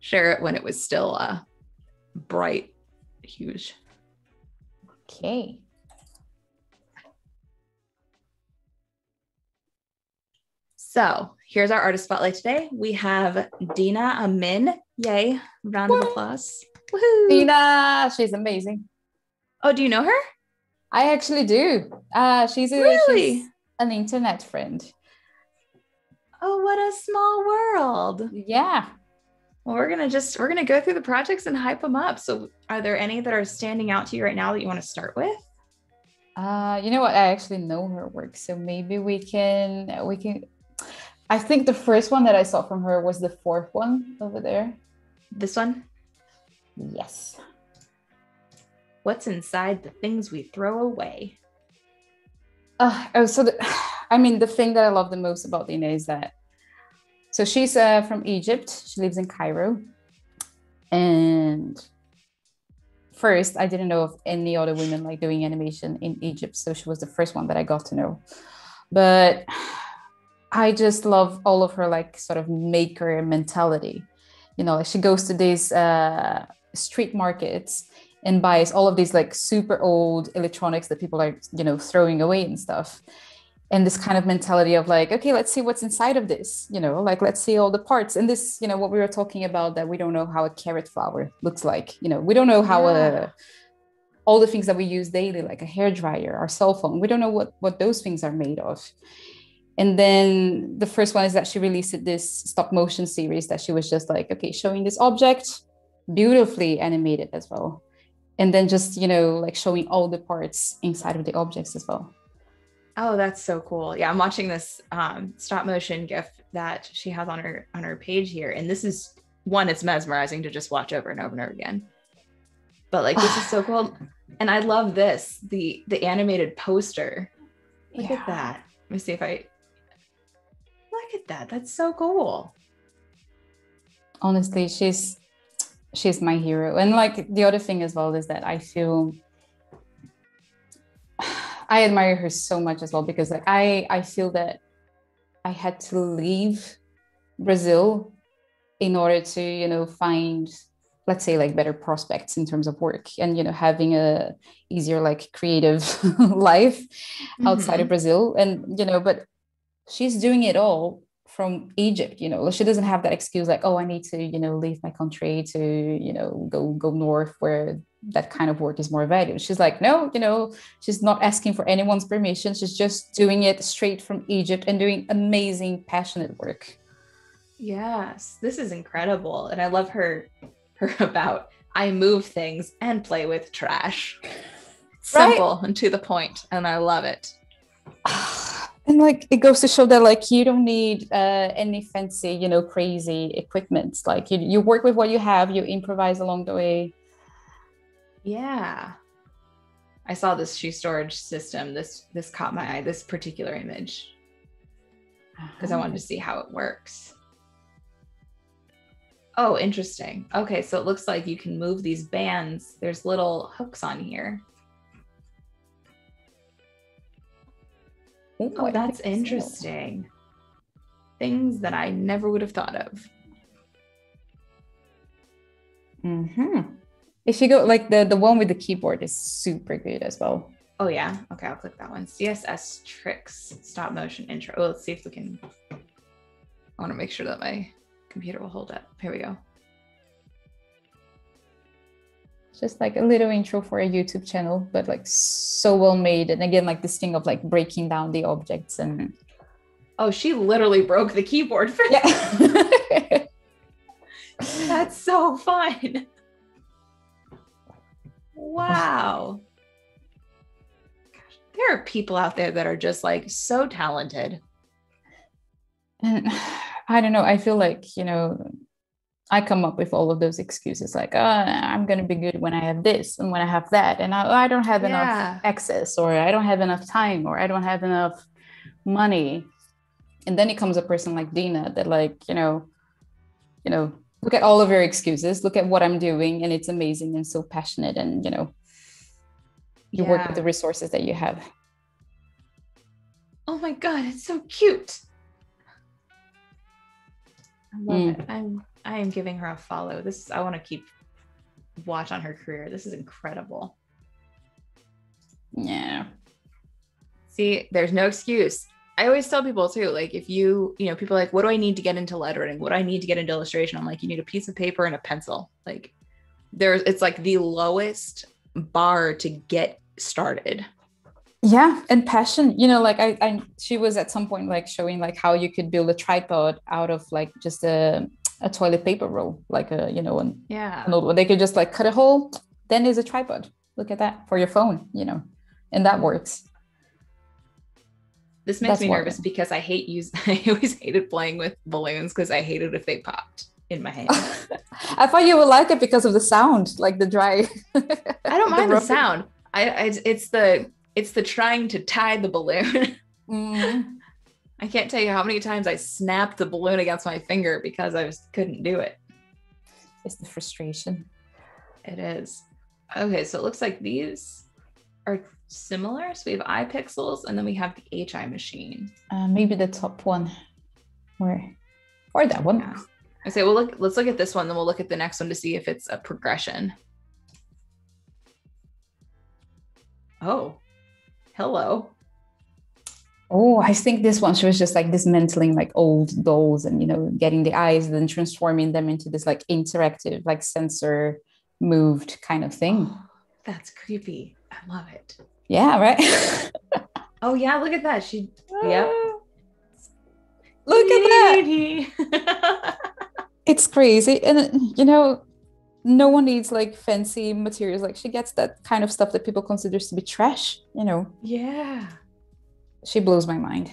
share it when it was still bright, huge. Okay. So here's our artist spotlight today. We have Dina Amin. Yay, round of applause. Woohoo. Dina, she's amazing. Oh, do you know her? I actually do. She's an internet friend. oh, what a small world. Yeah. Well, we're going to go through the projects and hype them up. So are there any that are standing out to you right now that you want to start with? You know what? I actually know her work. So maybe we can, I think the first one that I saw from her was the fourth one over there. This one? Yes. What's inside the things we throw away? The thing that I love the most about Dina is that, so she's from Egypt. She lives in Cairo. And first, I didn't know of any other women like doing animation in Egypt. So she was the first one that I got to know. But I just love all of her like sort of maker mentality. You know, like she goes to these street markets and buys all of these like super old electronics that people are, you know, throwing away and stuff. And this kind of mentality of like, okay, let's see what's inside of this, you know, like, let's see all the parts. And this, you know, what we were talking about, that we don't know how a carrot flower looks like, you know, we don't know how all the things that we use daily, like a hairdryer, our cell phone, we don't know what those things are made of. And then the first one is that she released this stop motion series that she was just like, okay, showing this object, beautifully animated as well. And then just, you know, like showing all the parts inside of the objects as well. Oh, that's so cool. Yeah, I'm watching this stop motion GIF that she has on her page here. And this is one that's mesmerizing to just watch over and over and over again. But like, this is so cool. And I love this, the animated poster. Look at that. Let me see if I... Look at that. That's so cool. Honestly, she's my hero. And like the other thing as well is that I feel... I admire her so much as well, because like I feel that I had to leave Brazil in order to, you know, find, let's say, like better prospects in terms of work and, you know, having a easier, like creative life outside of Brazil. And, you know, but she's doing it all from Egypt, you know, she doesn't have that excuse like, oh, I need to, you know, leave my country to, you know, go north where that kind of work is more valued. She's like, no, you know, she's not asking for anyone's permission. She's just doing it straight from Egypt and doing amazing, passionate work. Yes, this is incredible. And I love her about, I move things and play with trash. Simple and to the point. And I love it. And like, it goes to show that like, you don't need any fancy, you know, crazy equipment. Like you work with what you have, you improvise along the way. Yeah. I saw this shoe storage system. This caught my eye, this particular image, because I wanted to see how it works. Oh, interesting. Okay. So it looks like you can move these bands. There's little hooks on here. Ooh, oh, that's interesting. So. Things that I never would have thought of. If you go like the one with the keyboard is super good as well. Oh yeah. Okay. I'll click that one. CSS tricks, stop motion intro. Oh, let's see if we can, I want to make sure that my computer will hold up. Here we go. Just like a little intro for a YouTube channel, but like so well made. And again, like this thing of like breaking down the objects and. Oh, she literally broke the keyboard. Yeah. That's so fun. Wow. Gosh, there are people out there that are just like so talented. And I don't know, I feel like, you know, I come up with all of those excuses like, oh, I'm going to be good when I have this and when I have that. And I don't have enough access, or I don't have enough time, or I don't have enough money. And then it comes a person like Dina that like, you know, look at all of your excuses, look at what I'm doing, and it's amazing and so passionate, and you know, you work with the resources that you have. Oh my God, it's so cute. I love it. I am giving her a follow. This is, I want to keep watch on her career. This is incredible. Yeah. See, there's no excuse. I always tell people too, like if you know, people are like, what do I need to get into lettering? What do I need to get into illustration? I'm like, you need a piece of paper and a pencil. Like it's like the lowest bar to get started. Yeah. And passion, you know, like she was at some point like showing like how you could build a tripod out of like just a toilet paper roll, like a, you know, and yeah, an old one. They could just like cut a hole. Then there's a tripod. Look at that for your phone, you know, and that works. This makes me nervous because I always hated playing with balloons because I hated if they popped in my hand. I thought you would like it because of the sound, like the dry. I don't mind the sound. It's the trying to tie the balloon. Mm. I can't tell you how many times I snapped the balloon against my finger because I just couldn't do it. It's the frustration. It is. Okay, so it looks like these are similar. So we have eye pixels and then we have the HI machine. Maybe the top one or that one. Yeah. I say, well, let's look at this one. Then we'll look at the next one to see if it's a progression. Oh, hello. Oh, I think this one, she was just like dismantling like old dolls and, you know, getting the eyes and then transforming them into this like interactive, like sensor moved kind of thing. Oh, that's creepy. I love it. Yeah, right? Oh, yeah, look at that. She, yeah. Look at that. It's crazy. And, you know, no one needs like fancy materials. Like she gets that kind of stuff that people consider to be trash, you know? Yeah. She blows my mind.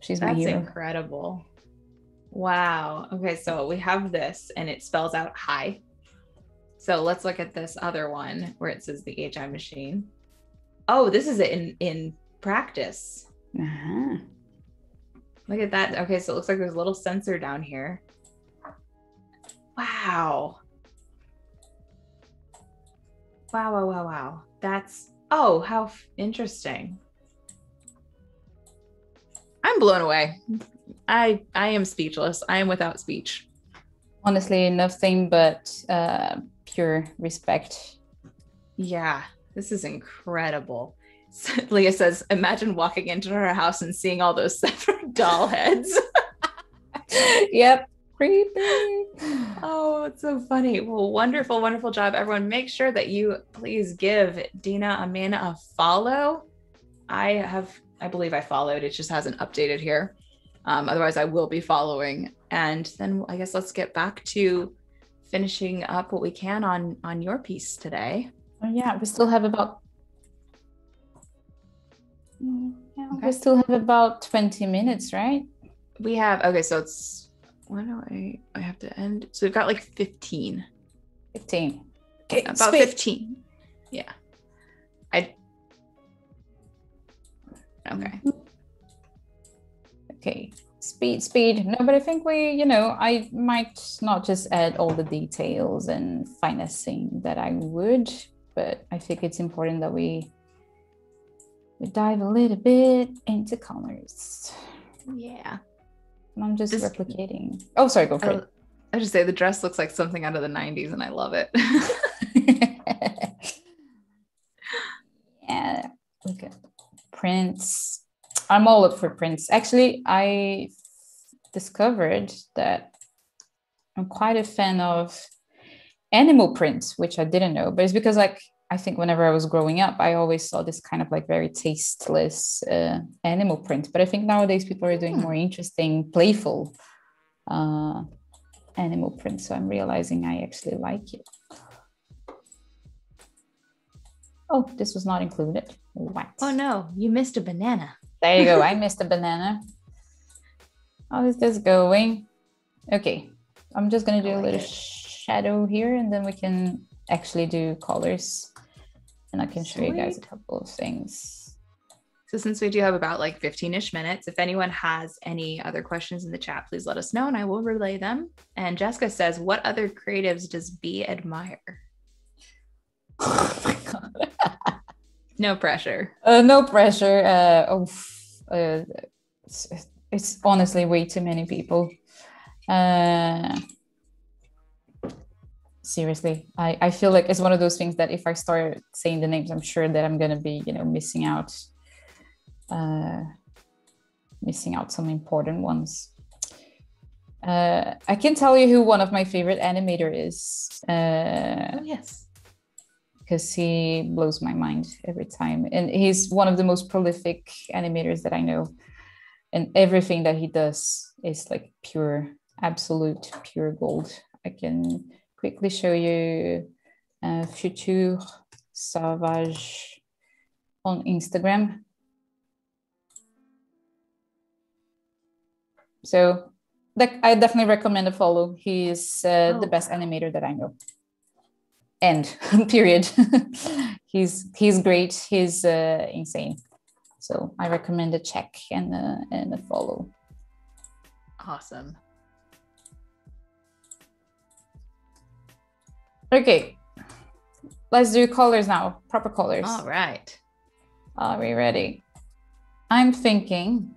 She's my hero. That's incredible. Wow. Okay, so we have this and it spells out hi. So let's look at this other one where it says the HI machine. Oh, this is it in practice. Uh-huh. Look at that. Okay, so it looks like there's a little sensor down here. Wow. Wow, wow, wow, wow. That's, oh, how interesting. I'm blown away. I am speechless. I am without speech. Honestly, nothing but pure respect. Yeah, this is incredible. So, Leah says, imagine walking into her house and seeing all those severed doll heads. Yep. Creepy. Oh, it's so funny. Well, wonderful, wonderful job, everyone. Make sure that you please give Dina Amin a follow. I believe I followed. It just hasn't updated here. Otherwise, I will be following. And then I guess let's get back to finishing up what we can on your piece today. Yeah, we still have about... Yeah, okay. We still have about 20 minutes, right? We have, okay, so it's, why do I have to end? So we've got like 15. 15. Okay, about space. 15. Yeah. Okay. Okay. Speed. No, but I think we, you know, I might not just add all the details and finessing that I would, but I think it's important that we dive a little bit into colors. Yeah. And I'm just replicating. Oh, sorry, go for it. I just say the dress looks like something out of the 90s and I love it. Yeah. Okay. Prints. I'm all up for prints. Actually, I discovered that I'm quite a fan of animal prints, which I didn't know, but it's because like, I think whenever I was growing up, I always saw this kind of like very tasteless animal print. But I think nowadays people are doing more interesting, playful animal prints. So I'm realizing I actually like it. Oh, this was not included. What? Oh no, you missed a banana. There you go. I missed a banana. How is this going? Okay. I'm just going to do a little shadow here and then we can actually do colors and I can show you guys a couple of things. So since we do have about like 15-ish minutes, if anyone has any other questions in the chat, please let us know and I will relay them. And Jessica says, what other creatives does Bee admire? Oh my God. No pressure. It's honestly way too many people. Seriously, I feel like it's one of those things that if I start saying the names, I'm sure that I'm going to be, you know, missing out some important ones. I can tell you who one of my favorite animator is. Oh, yes. because he blows my mind every time. And he's one of the most prolific animators that I know. And everything that he does is like pure, absolute pure gold. I can quickly show you Future Savage on Instagram. So I definitely recommend a follow. He is the best animator that I know. End, period. He's great. He's insane. So I recommend a check and a follow. Awesome. Okay, let's do colors now, proper colors. All right. Are we ready? I'm thinking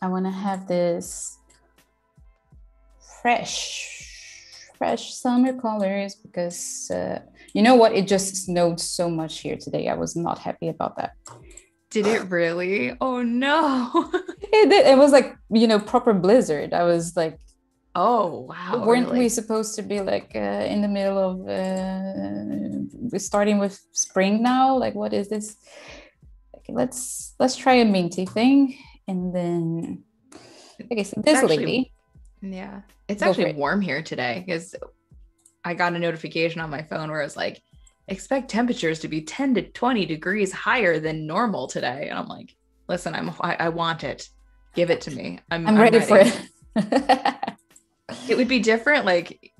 I want to have this fresh summer colors because you know what? It just snowed so much here today. I was not happy about that. Did it really? Oh no. It did. It was like, you know, proper blizzard. I was like, oh wow. Weren't really? We supposed to be like in the middle of starting with spring now? Like, what is this? Okay, let's try a minty thing. And then, okay, so this actually, lady. Yeah, it's actually warm here today because I got a notification on my phone where it was like, expect temperatures to be 10 to 20 degrees higher than normal today. And I'm like, listen, I want it. Give it to me. I'm ready for it. It would be different. Like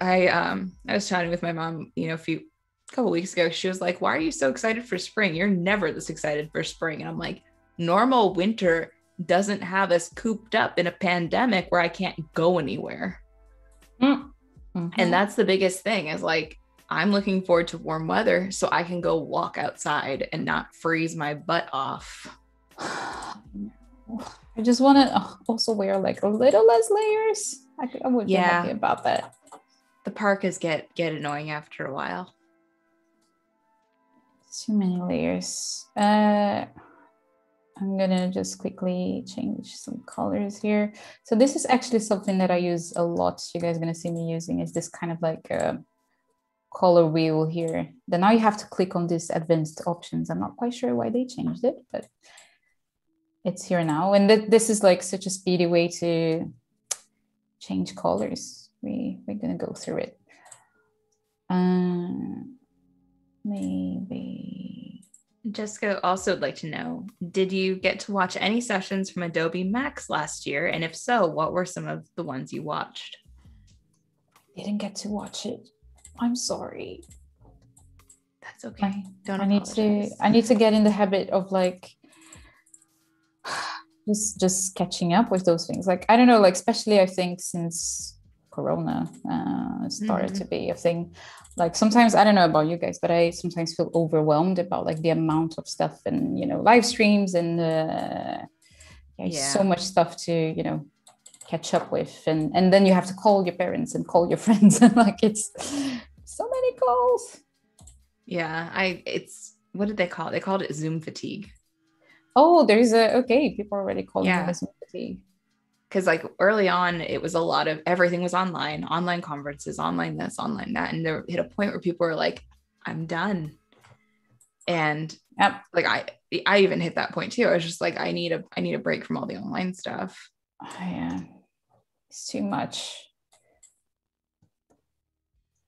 I was chatting with my mom, you know, a couple of weeks ago, she was like, why are you so excited for spring? You're never this excited for spring. And I'm like, normal winter doesn't have us cooped up in a pandemic where I can't go anywhere. Mm-hmm. And that's the biggest thing is like, I'm looking forward to warm weather so I can go walk outside and not freeze my butt off. I just want to also wear like a little less layers. I would be happy about that. The parkas get annoying after a while. Too many layers. I'm going to just quickly change some colors here. So this is actually something that I use a lot. You guys are going to see me using is this kind of like a color wheel here. Then now you have to click on these advanced options. I'm not quite sure why they changed it, but it's here now. And this is like such a speedy way to change colors. We're going to go through it. Maybe... Jessica also would like to know, did you get to watch any sessions from Adobe Max last year? And if so, what were some of the ones you watched? I didn't get to watch it. I'm sorry. That's okay. Don't apologize. I need to get in the habit of like just catching up with those things. Like, I don't know, like especially I think since Corona started to be a thing. Like sometimes, I don't know about you guys, but I sometimes feel overwhelmed about like the amount of stuff and, you know, live streams and so much stuff to, you know, catch up with. And then you have to call your parents and call your friends. Like it's so many calls. Yeah, what did they call it? They called it Zoom fatigue. Oh, people already called it Zoom fatigue. Because like early on, it was a lot of everything was online conferences, online this, online that. And there hit a point where people were like, I'm done. And like, I even hit that point too. I was just like, I need a break from all the online stuff. Oh, yeah, it's too much.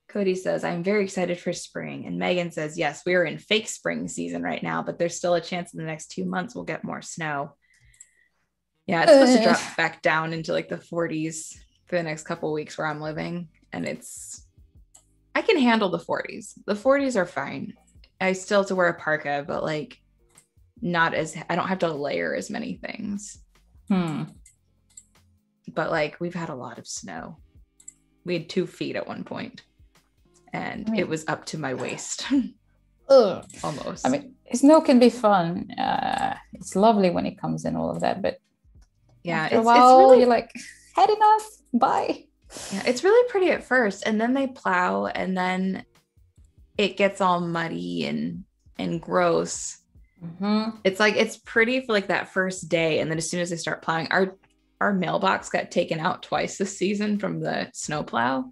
Cody says, I'm very excited for spring. And Megan says, yes, we are in fake spring season right now, but there's still a chance in the next 2 months we'll get more snow. Yeah, it's supposed to drop back down into like the 40s for the next couple of weeks where I'm living. And I can handle the 40s. The 40s are fine. I still have to wear a parka, but like I don't have to layer as many things. But like, we've had a lot of snow. We had 2 feet at one point and it was up to my waist. Almost. I mean, snow can be fun. It's lovely when it comes in all of that, but yeah, after a while, it's really, you're like, had enough, bye. Yeah, it's really pretty at first, and then they plow, and then it gets all muddy and gross. Mm-hmm. It's like it's pretty for like that first day, and then as soon as they start plowing, our mailbox got taken out twice this season from the snowplow.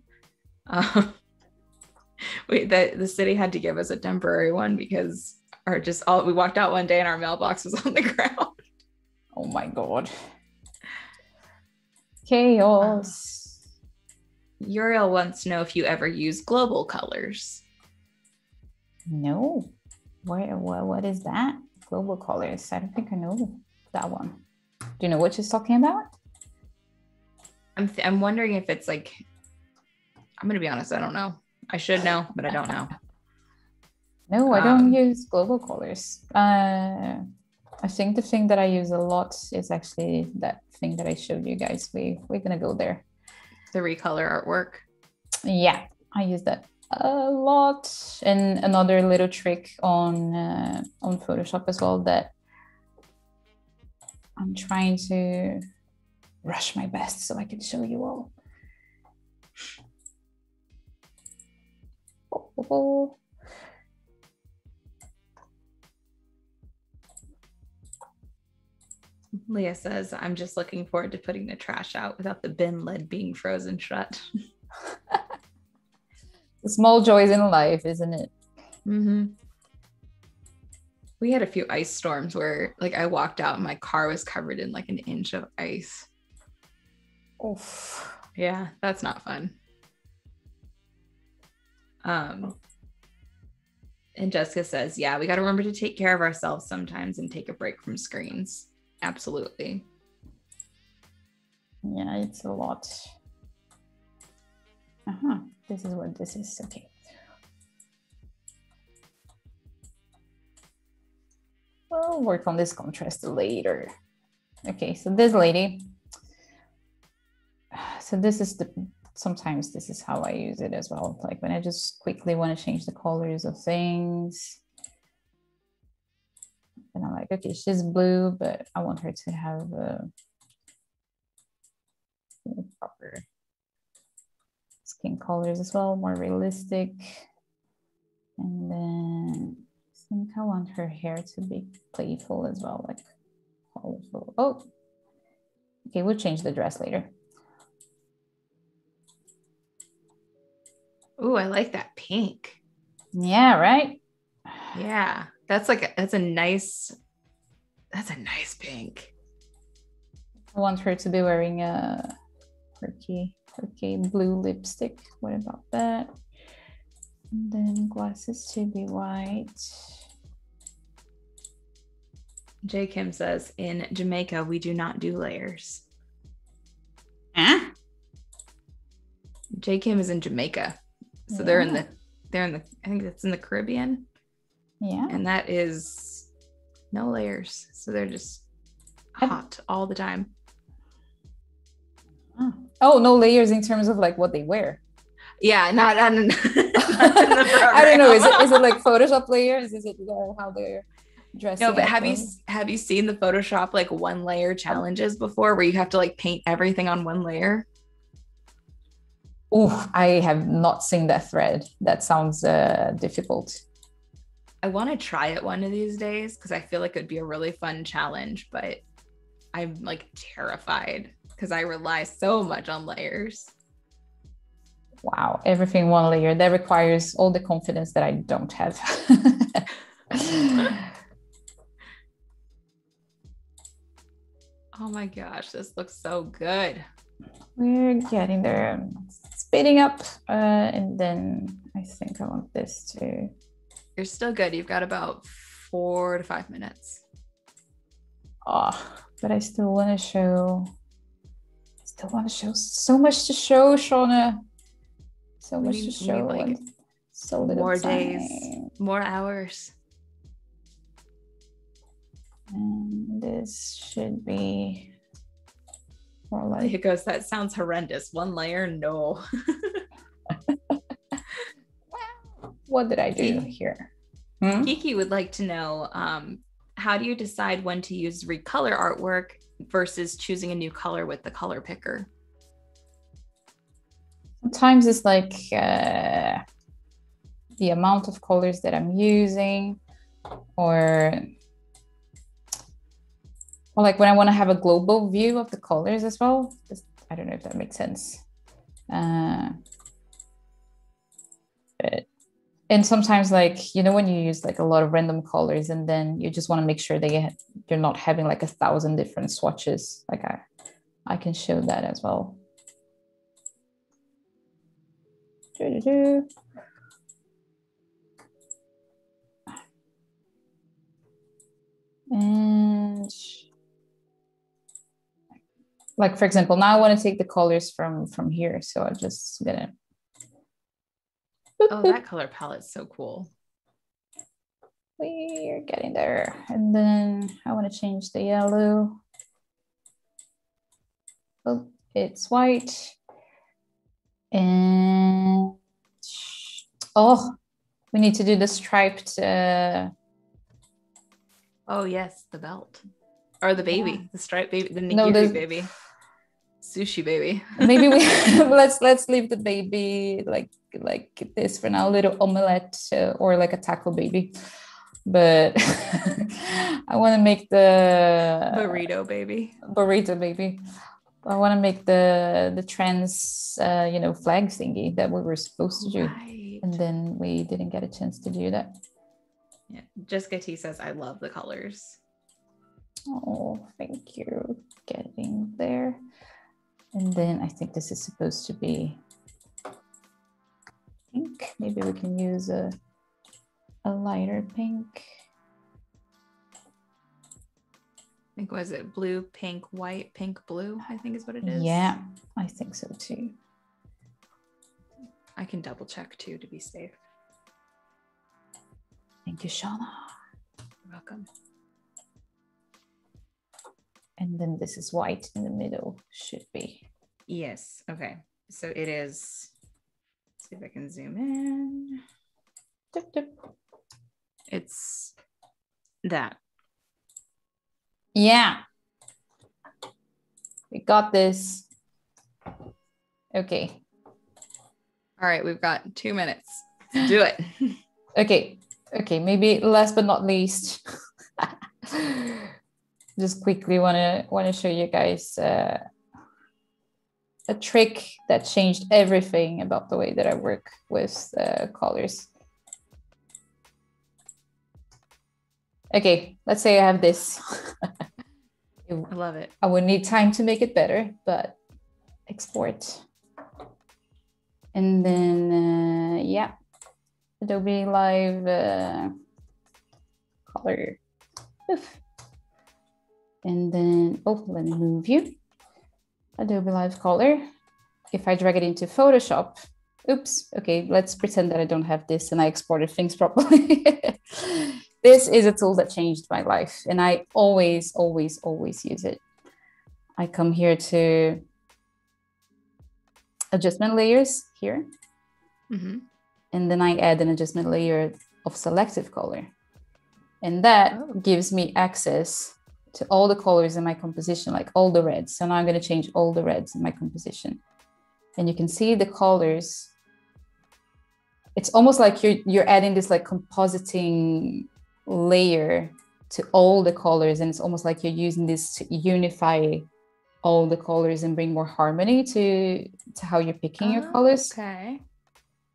the city had to give us a temporary one because we walked out one day and our mailbox was on the ground. Oh my God. Chaos. Uriel wants to know if you ever use global colors. No. What is that? Global colors. I don't think I know that one. Do you know what she's talking about? I'm wondering if it's like, I'm going to be honest, I don't know. I should know, but I don't know. No, I don't use global colors. I think the thing that I use a lot is actually that thing that I showed you guys. We're going to go there. The Recolor Artwork. Yeah, I use that a lot. And another little trick on Photoshop as well that I'm trying to rush my best so I can show you all. Leah says, I'm just looking forward to putting the trash out without the bin lid being frozen shut. The small joys in life, isn't it? Mm-hmm. We had a few ice storms where like I walked out and my car was covered in like an inch of ice. Oof. Yeah, that's not fun. And Jessica says, yeah, we got to remember to take care of ourselves sometimes and take a break from screens. Absolutely. Yeah, it's a lot. This is what this is. Okay. We'll work on this contrast later. Okay, so this lady. So this is sometimes this is how I use it as well. Like when I just quickly want to change the colors of things. And I'm like, okay, she's blue, but I want her to have proper skin colors as well, more realistic. And then I think I want her hair to be playful as well, like colorful. Oh, okay, we'll change the dress later. Oh, I like that pink. Yeah, right? Yeah. That's a nice pink. I want her to be wearing a perky blue lipstick. What about that? And then glasses to be white. J. Kim says, in Jamaica, we do not do layers. Huh? J. Kim is in Jamaica. So yeah. they're in the, I think that's in the Caribbean. Yeah. And that is no layers. So they're just hot all the time. Oh, no layers in terms of like what they wear. Yeah, not in the program. I don't know. Is it like Photoshop layers? Is it how they're dressed? No, but have you seen the Photoshop like one layer challenges before where you have to like paint everything on one layer? Oh, I have not seen that thread. That sounds difficult. I want to try it one of these days because I feel like it'd be a really fun challenge, but I'm like terrified because I rely so much on layers. Wow, everything one layer. That requires all the confidence that I don't have. Oh my gosh, this looks so good. We're getting there. I'm speeding up and then I think I want this to... You're still good. You've got about 4 to 5 minutes. Oh, but I still want to show so much to show, Shauna. So much to show. Like so little more days, more hours. And this should be more like... It goes, that sounds horrendous. One layer, no. What did I do here? Kiki would like to know, how do you decide when to use Recolor Artwork versus choosing a new color with the color picker? Sometimes it's like the amount of colors that I'm using, or like when I want to have a global view of the colors as well. I don't know if that makes sense. But And sometimes, like, you know, when you use like a lot of random colors and then you just want to make sure that you're not having like 1,000 different swatches. Like I can show that as well. And like, for example, now I want to take the colors from here. So I'm just gonna. Oh, that color palette's so cool. We are getting there. And then I want to change the yellow. Oh, it's white. And oh, we need to do the striped. Oh yes, the belt or the baby, yeah. The striped baby, the nigiri baby, sushi baby. Maybe we let's leave the baby like this for now, a little omelette or like a taco baby. But I want to make the burrito baby. I want to make the trans, you know, flag thingy that we were supposed to do. Right. And then we didn't get a chance to do that. Yeah. Jessica T says, I love the colors. Oh, thank you. Getting there. And then I think this is supposed to be, I think maybe we can use a lighter pink. I think, was it blue, pink, white, pink, blue, I think is what it is. Yeah, I think so too. I can double check too to be safe. Thank you, Shauna. You're welcome. And then this is white in the middle, should be. Yes, okay. So it is, let's see if I can zoom in. Dip, dip. It's that. Yeah, we got this. Okay. All right, we've got 2 minutes. Let's do it. Okay. Okay. Maybe last but not least, just quickly want to show you guys a trick that changed everything about the way that I work with colors. Okay, let's say I have this. I love it. I would need time to make it better, but export. And then, yeah, Adobe Live color. Oof. And then, oh, let me move you. Adobe Live color. If I drag it into Photoshop, oops, okay, let's pretend that I don't have this and I exported things properly. This is a tool that changed my life and I always, always, always use it. I come here to adjustment layers here. Mm-hmm. And then I add an adjustment layer of selective color. And that gives me access to all the colors in my composition, like all the reds. So now I'm going to change all the reds in my composition. And you can see the colors. It's almost like you're adding this like compositing layer to all the colors, and it's almost like you're using this to unify all the colors and bring more harmony to how you're picking your colors. Okay.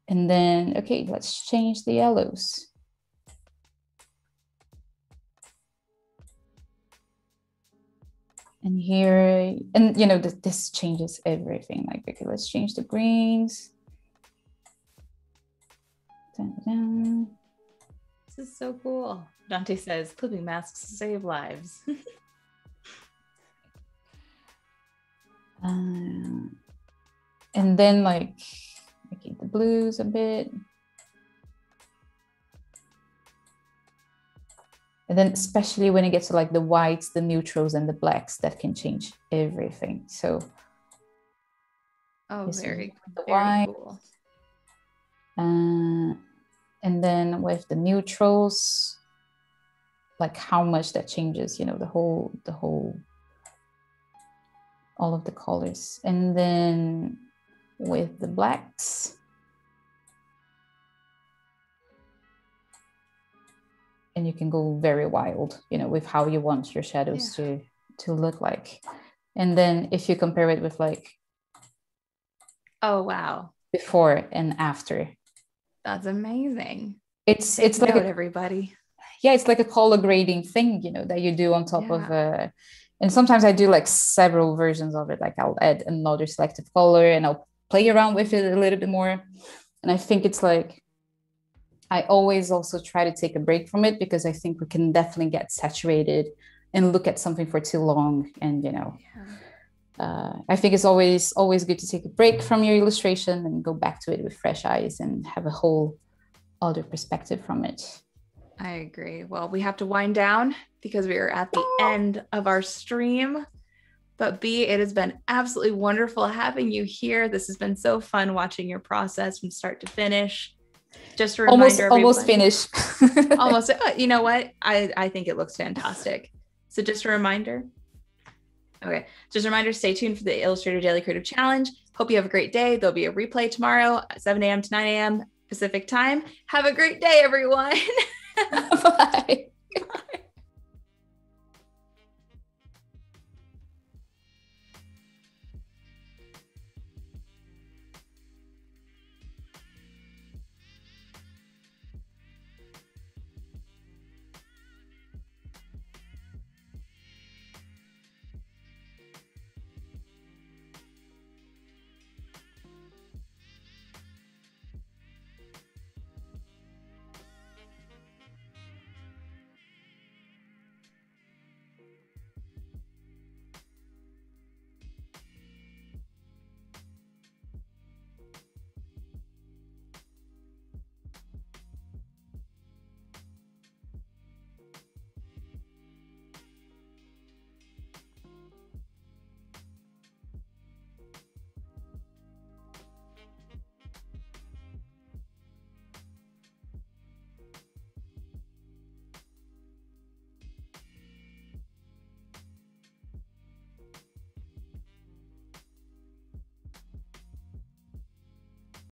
And then, okay, let's change the yellows. And here, and you know, this changes everything. Like, okay, let's change the greens. This is so cool. Dante says, clipping masks save lives. And then, like, I keep the blues a bit. And then, especially when it gets to like the whites, the neutrals, and the blacks, that can change everything. So, oh, very cool. And then with the neutrals, like how much that changes, you know, all of the colors. And then with the blacks. And you can go very wild, you know, with how you want your shadows to look like. And then if you compare it with like, oh, wow, before and after. That's amazing. It's like everybody. Yeah, it's like a color grading thing, you know, that you do on top of a. And sometimes I do like several versions of it. Like I'll add another selective color and I'll play around with it a little bit more. And I think it's like, I always also try to take a break from it, because I think we can definitely get saturated and look at something for too long. And, you know, I think it's always good to take a break from your illustration and go back to it with fresh eyes and have a whole other perspective from it. I agree. Well, we have to wind down because we are at the end of our stream. But Bee, it has been absolutely wonderful having you here. This has been so fun watching your process from start to finish. Just a reminder, almost finished. Almost. You know what? I think it looks fantastic. So just a reminder. Okay. Just a reminder, stay tuned for the Illustrator Daily Creative Challenge. Hope you have a great day. There'll be a replay tomorrow at 7 a.m. to 9 a.m. Pacific time. Have a great day, everyone. Bye.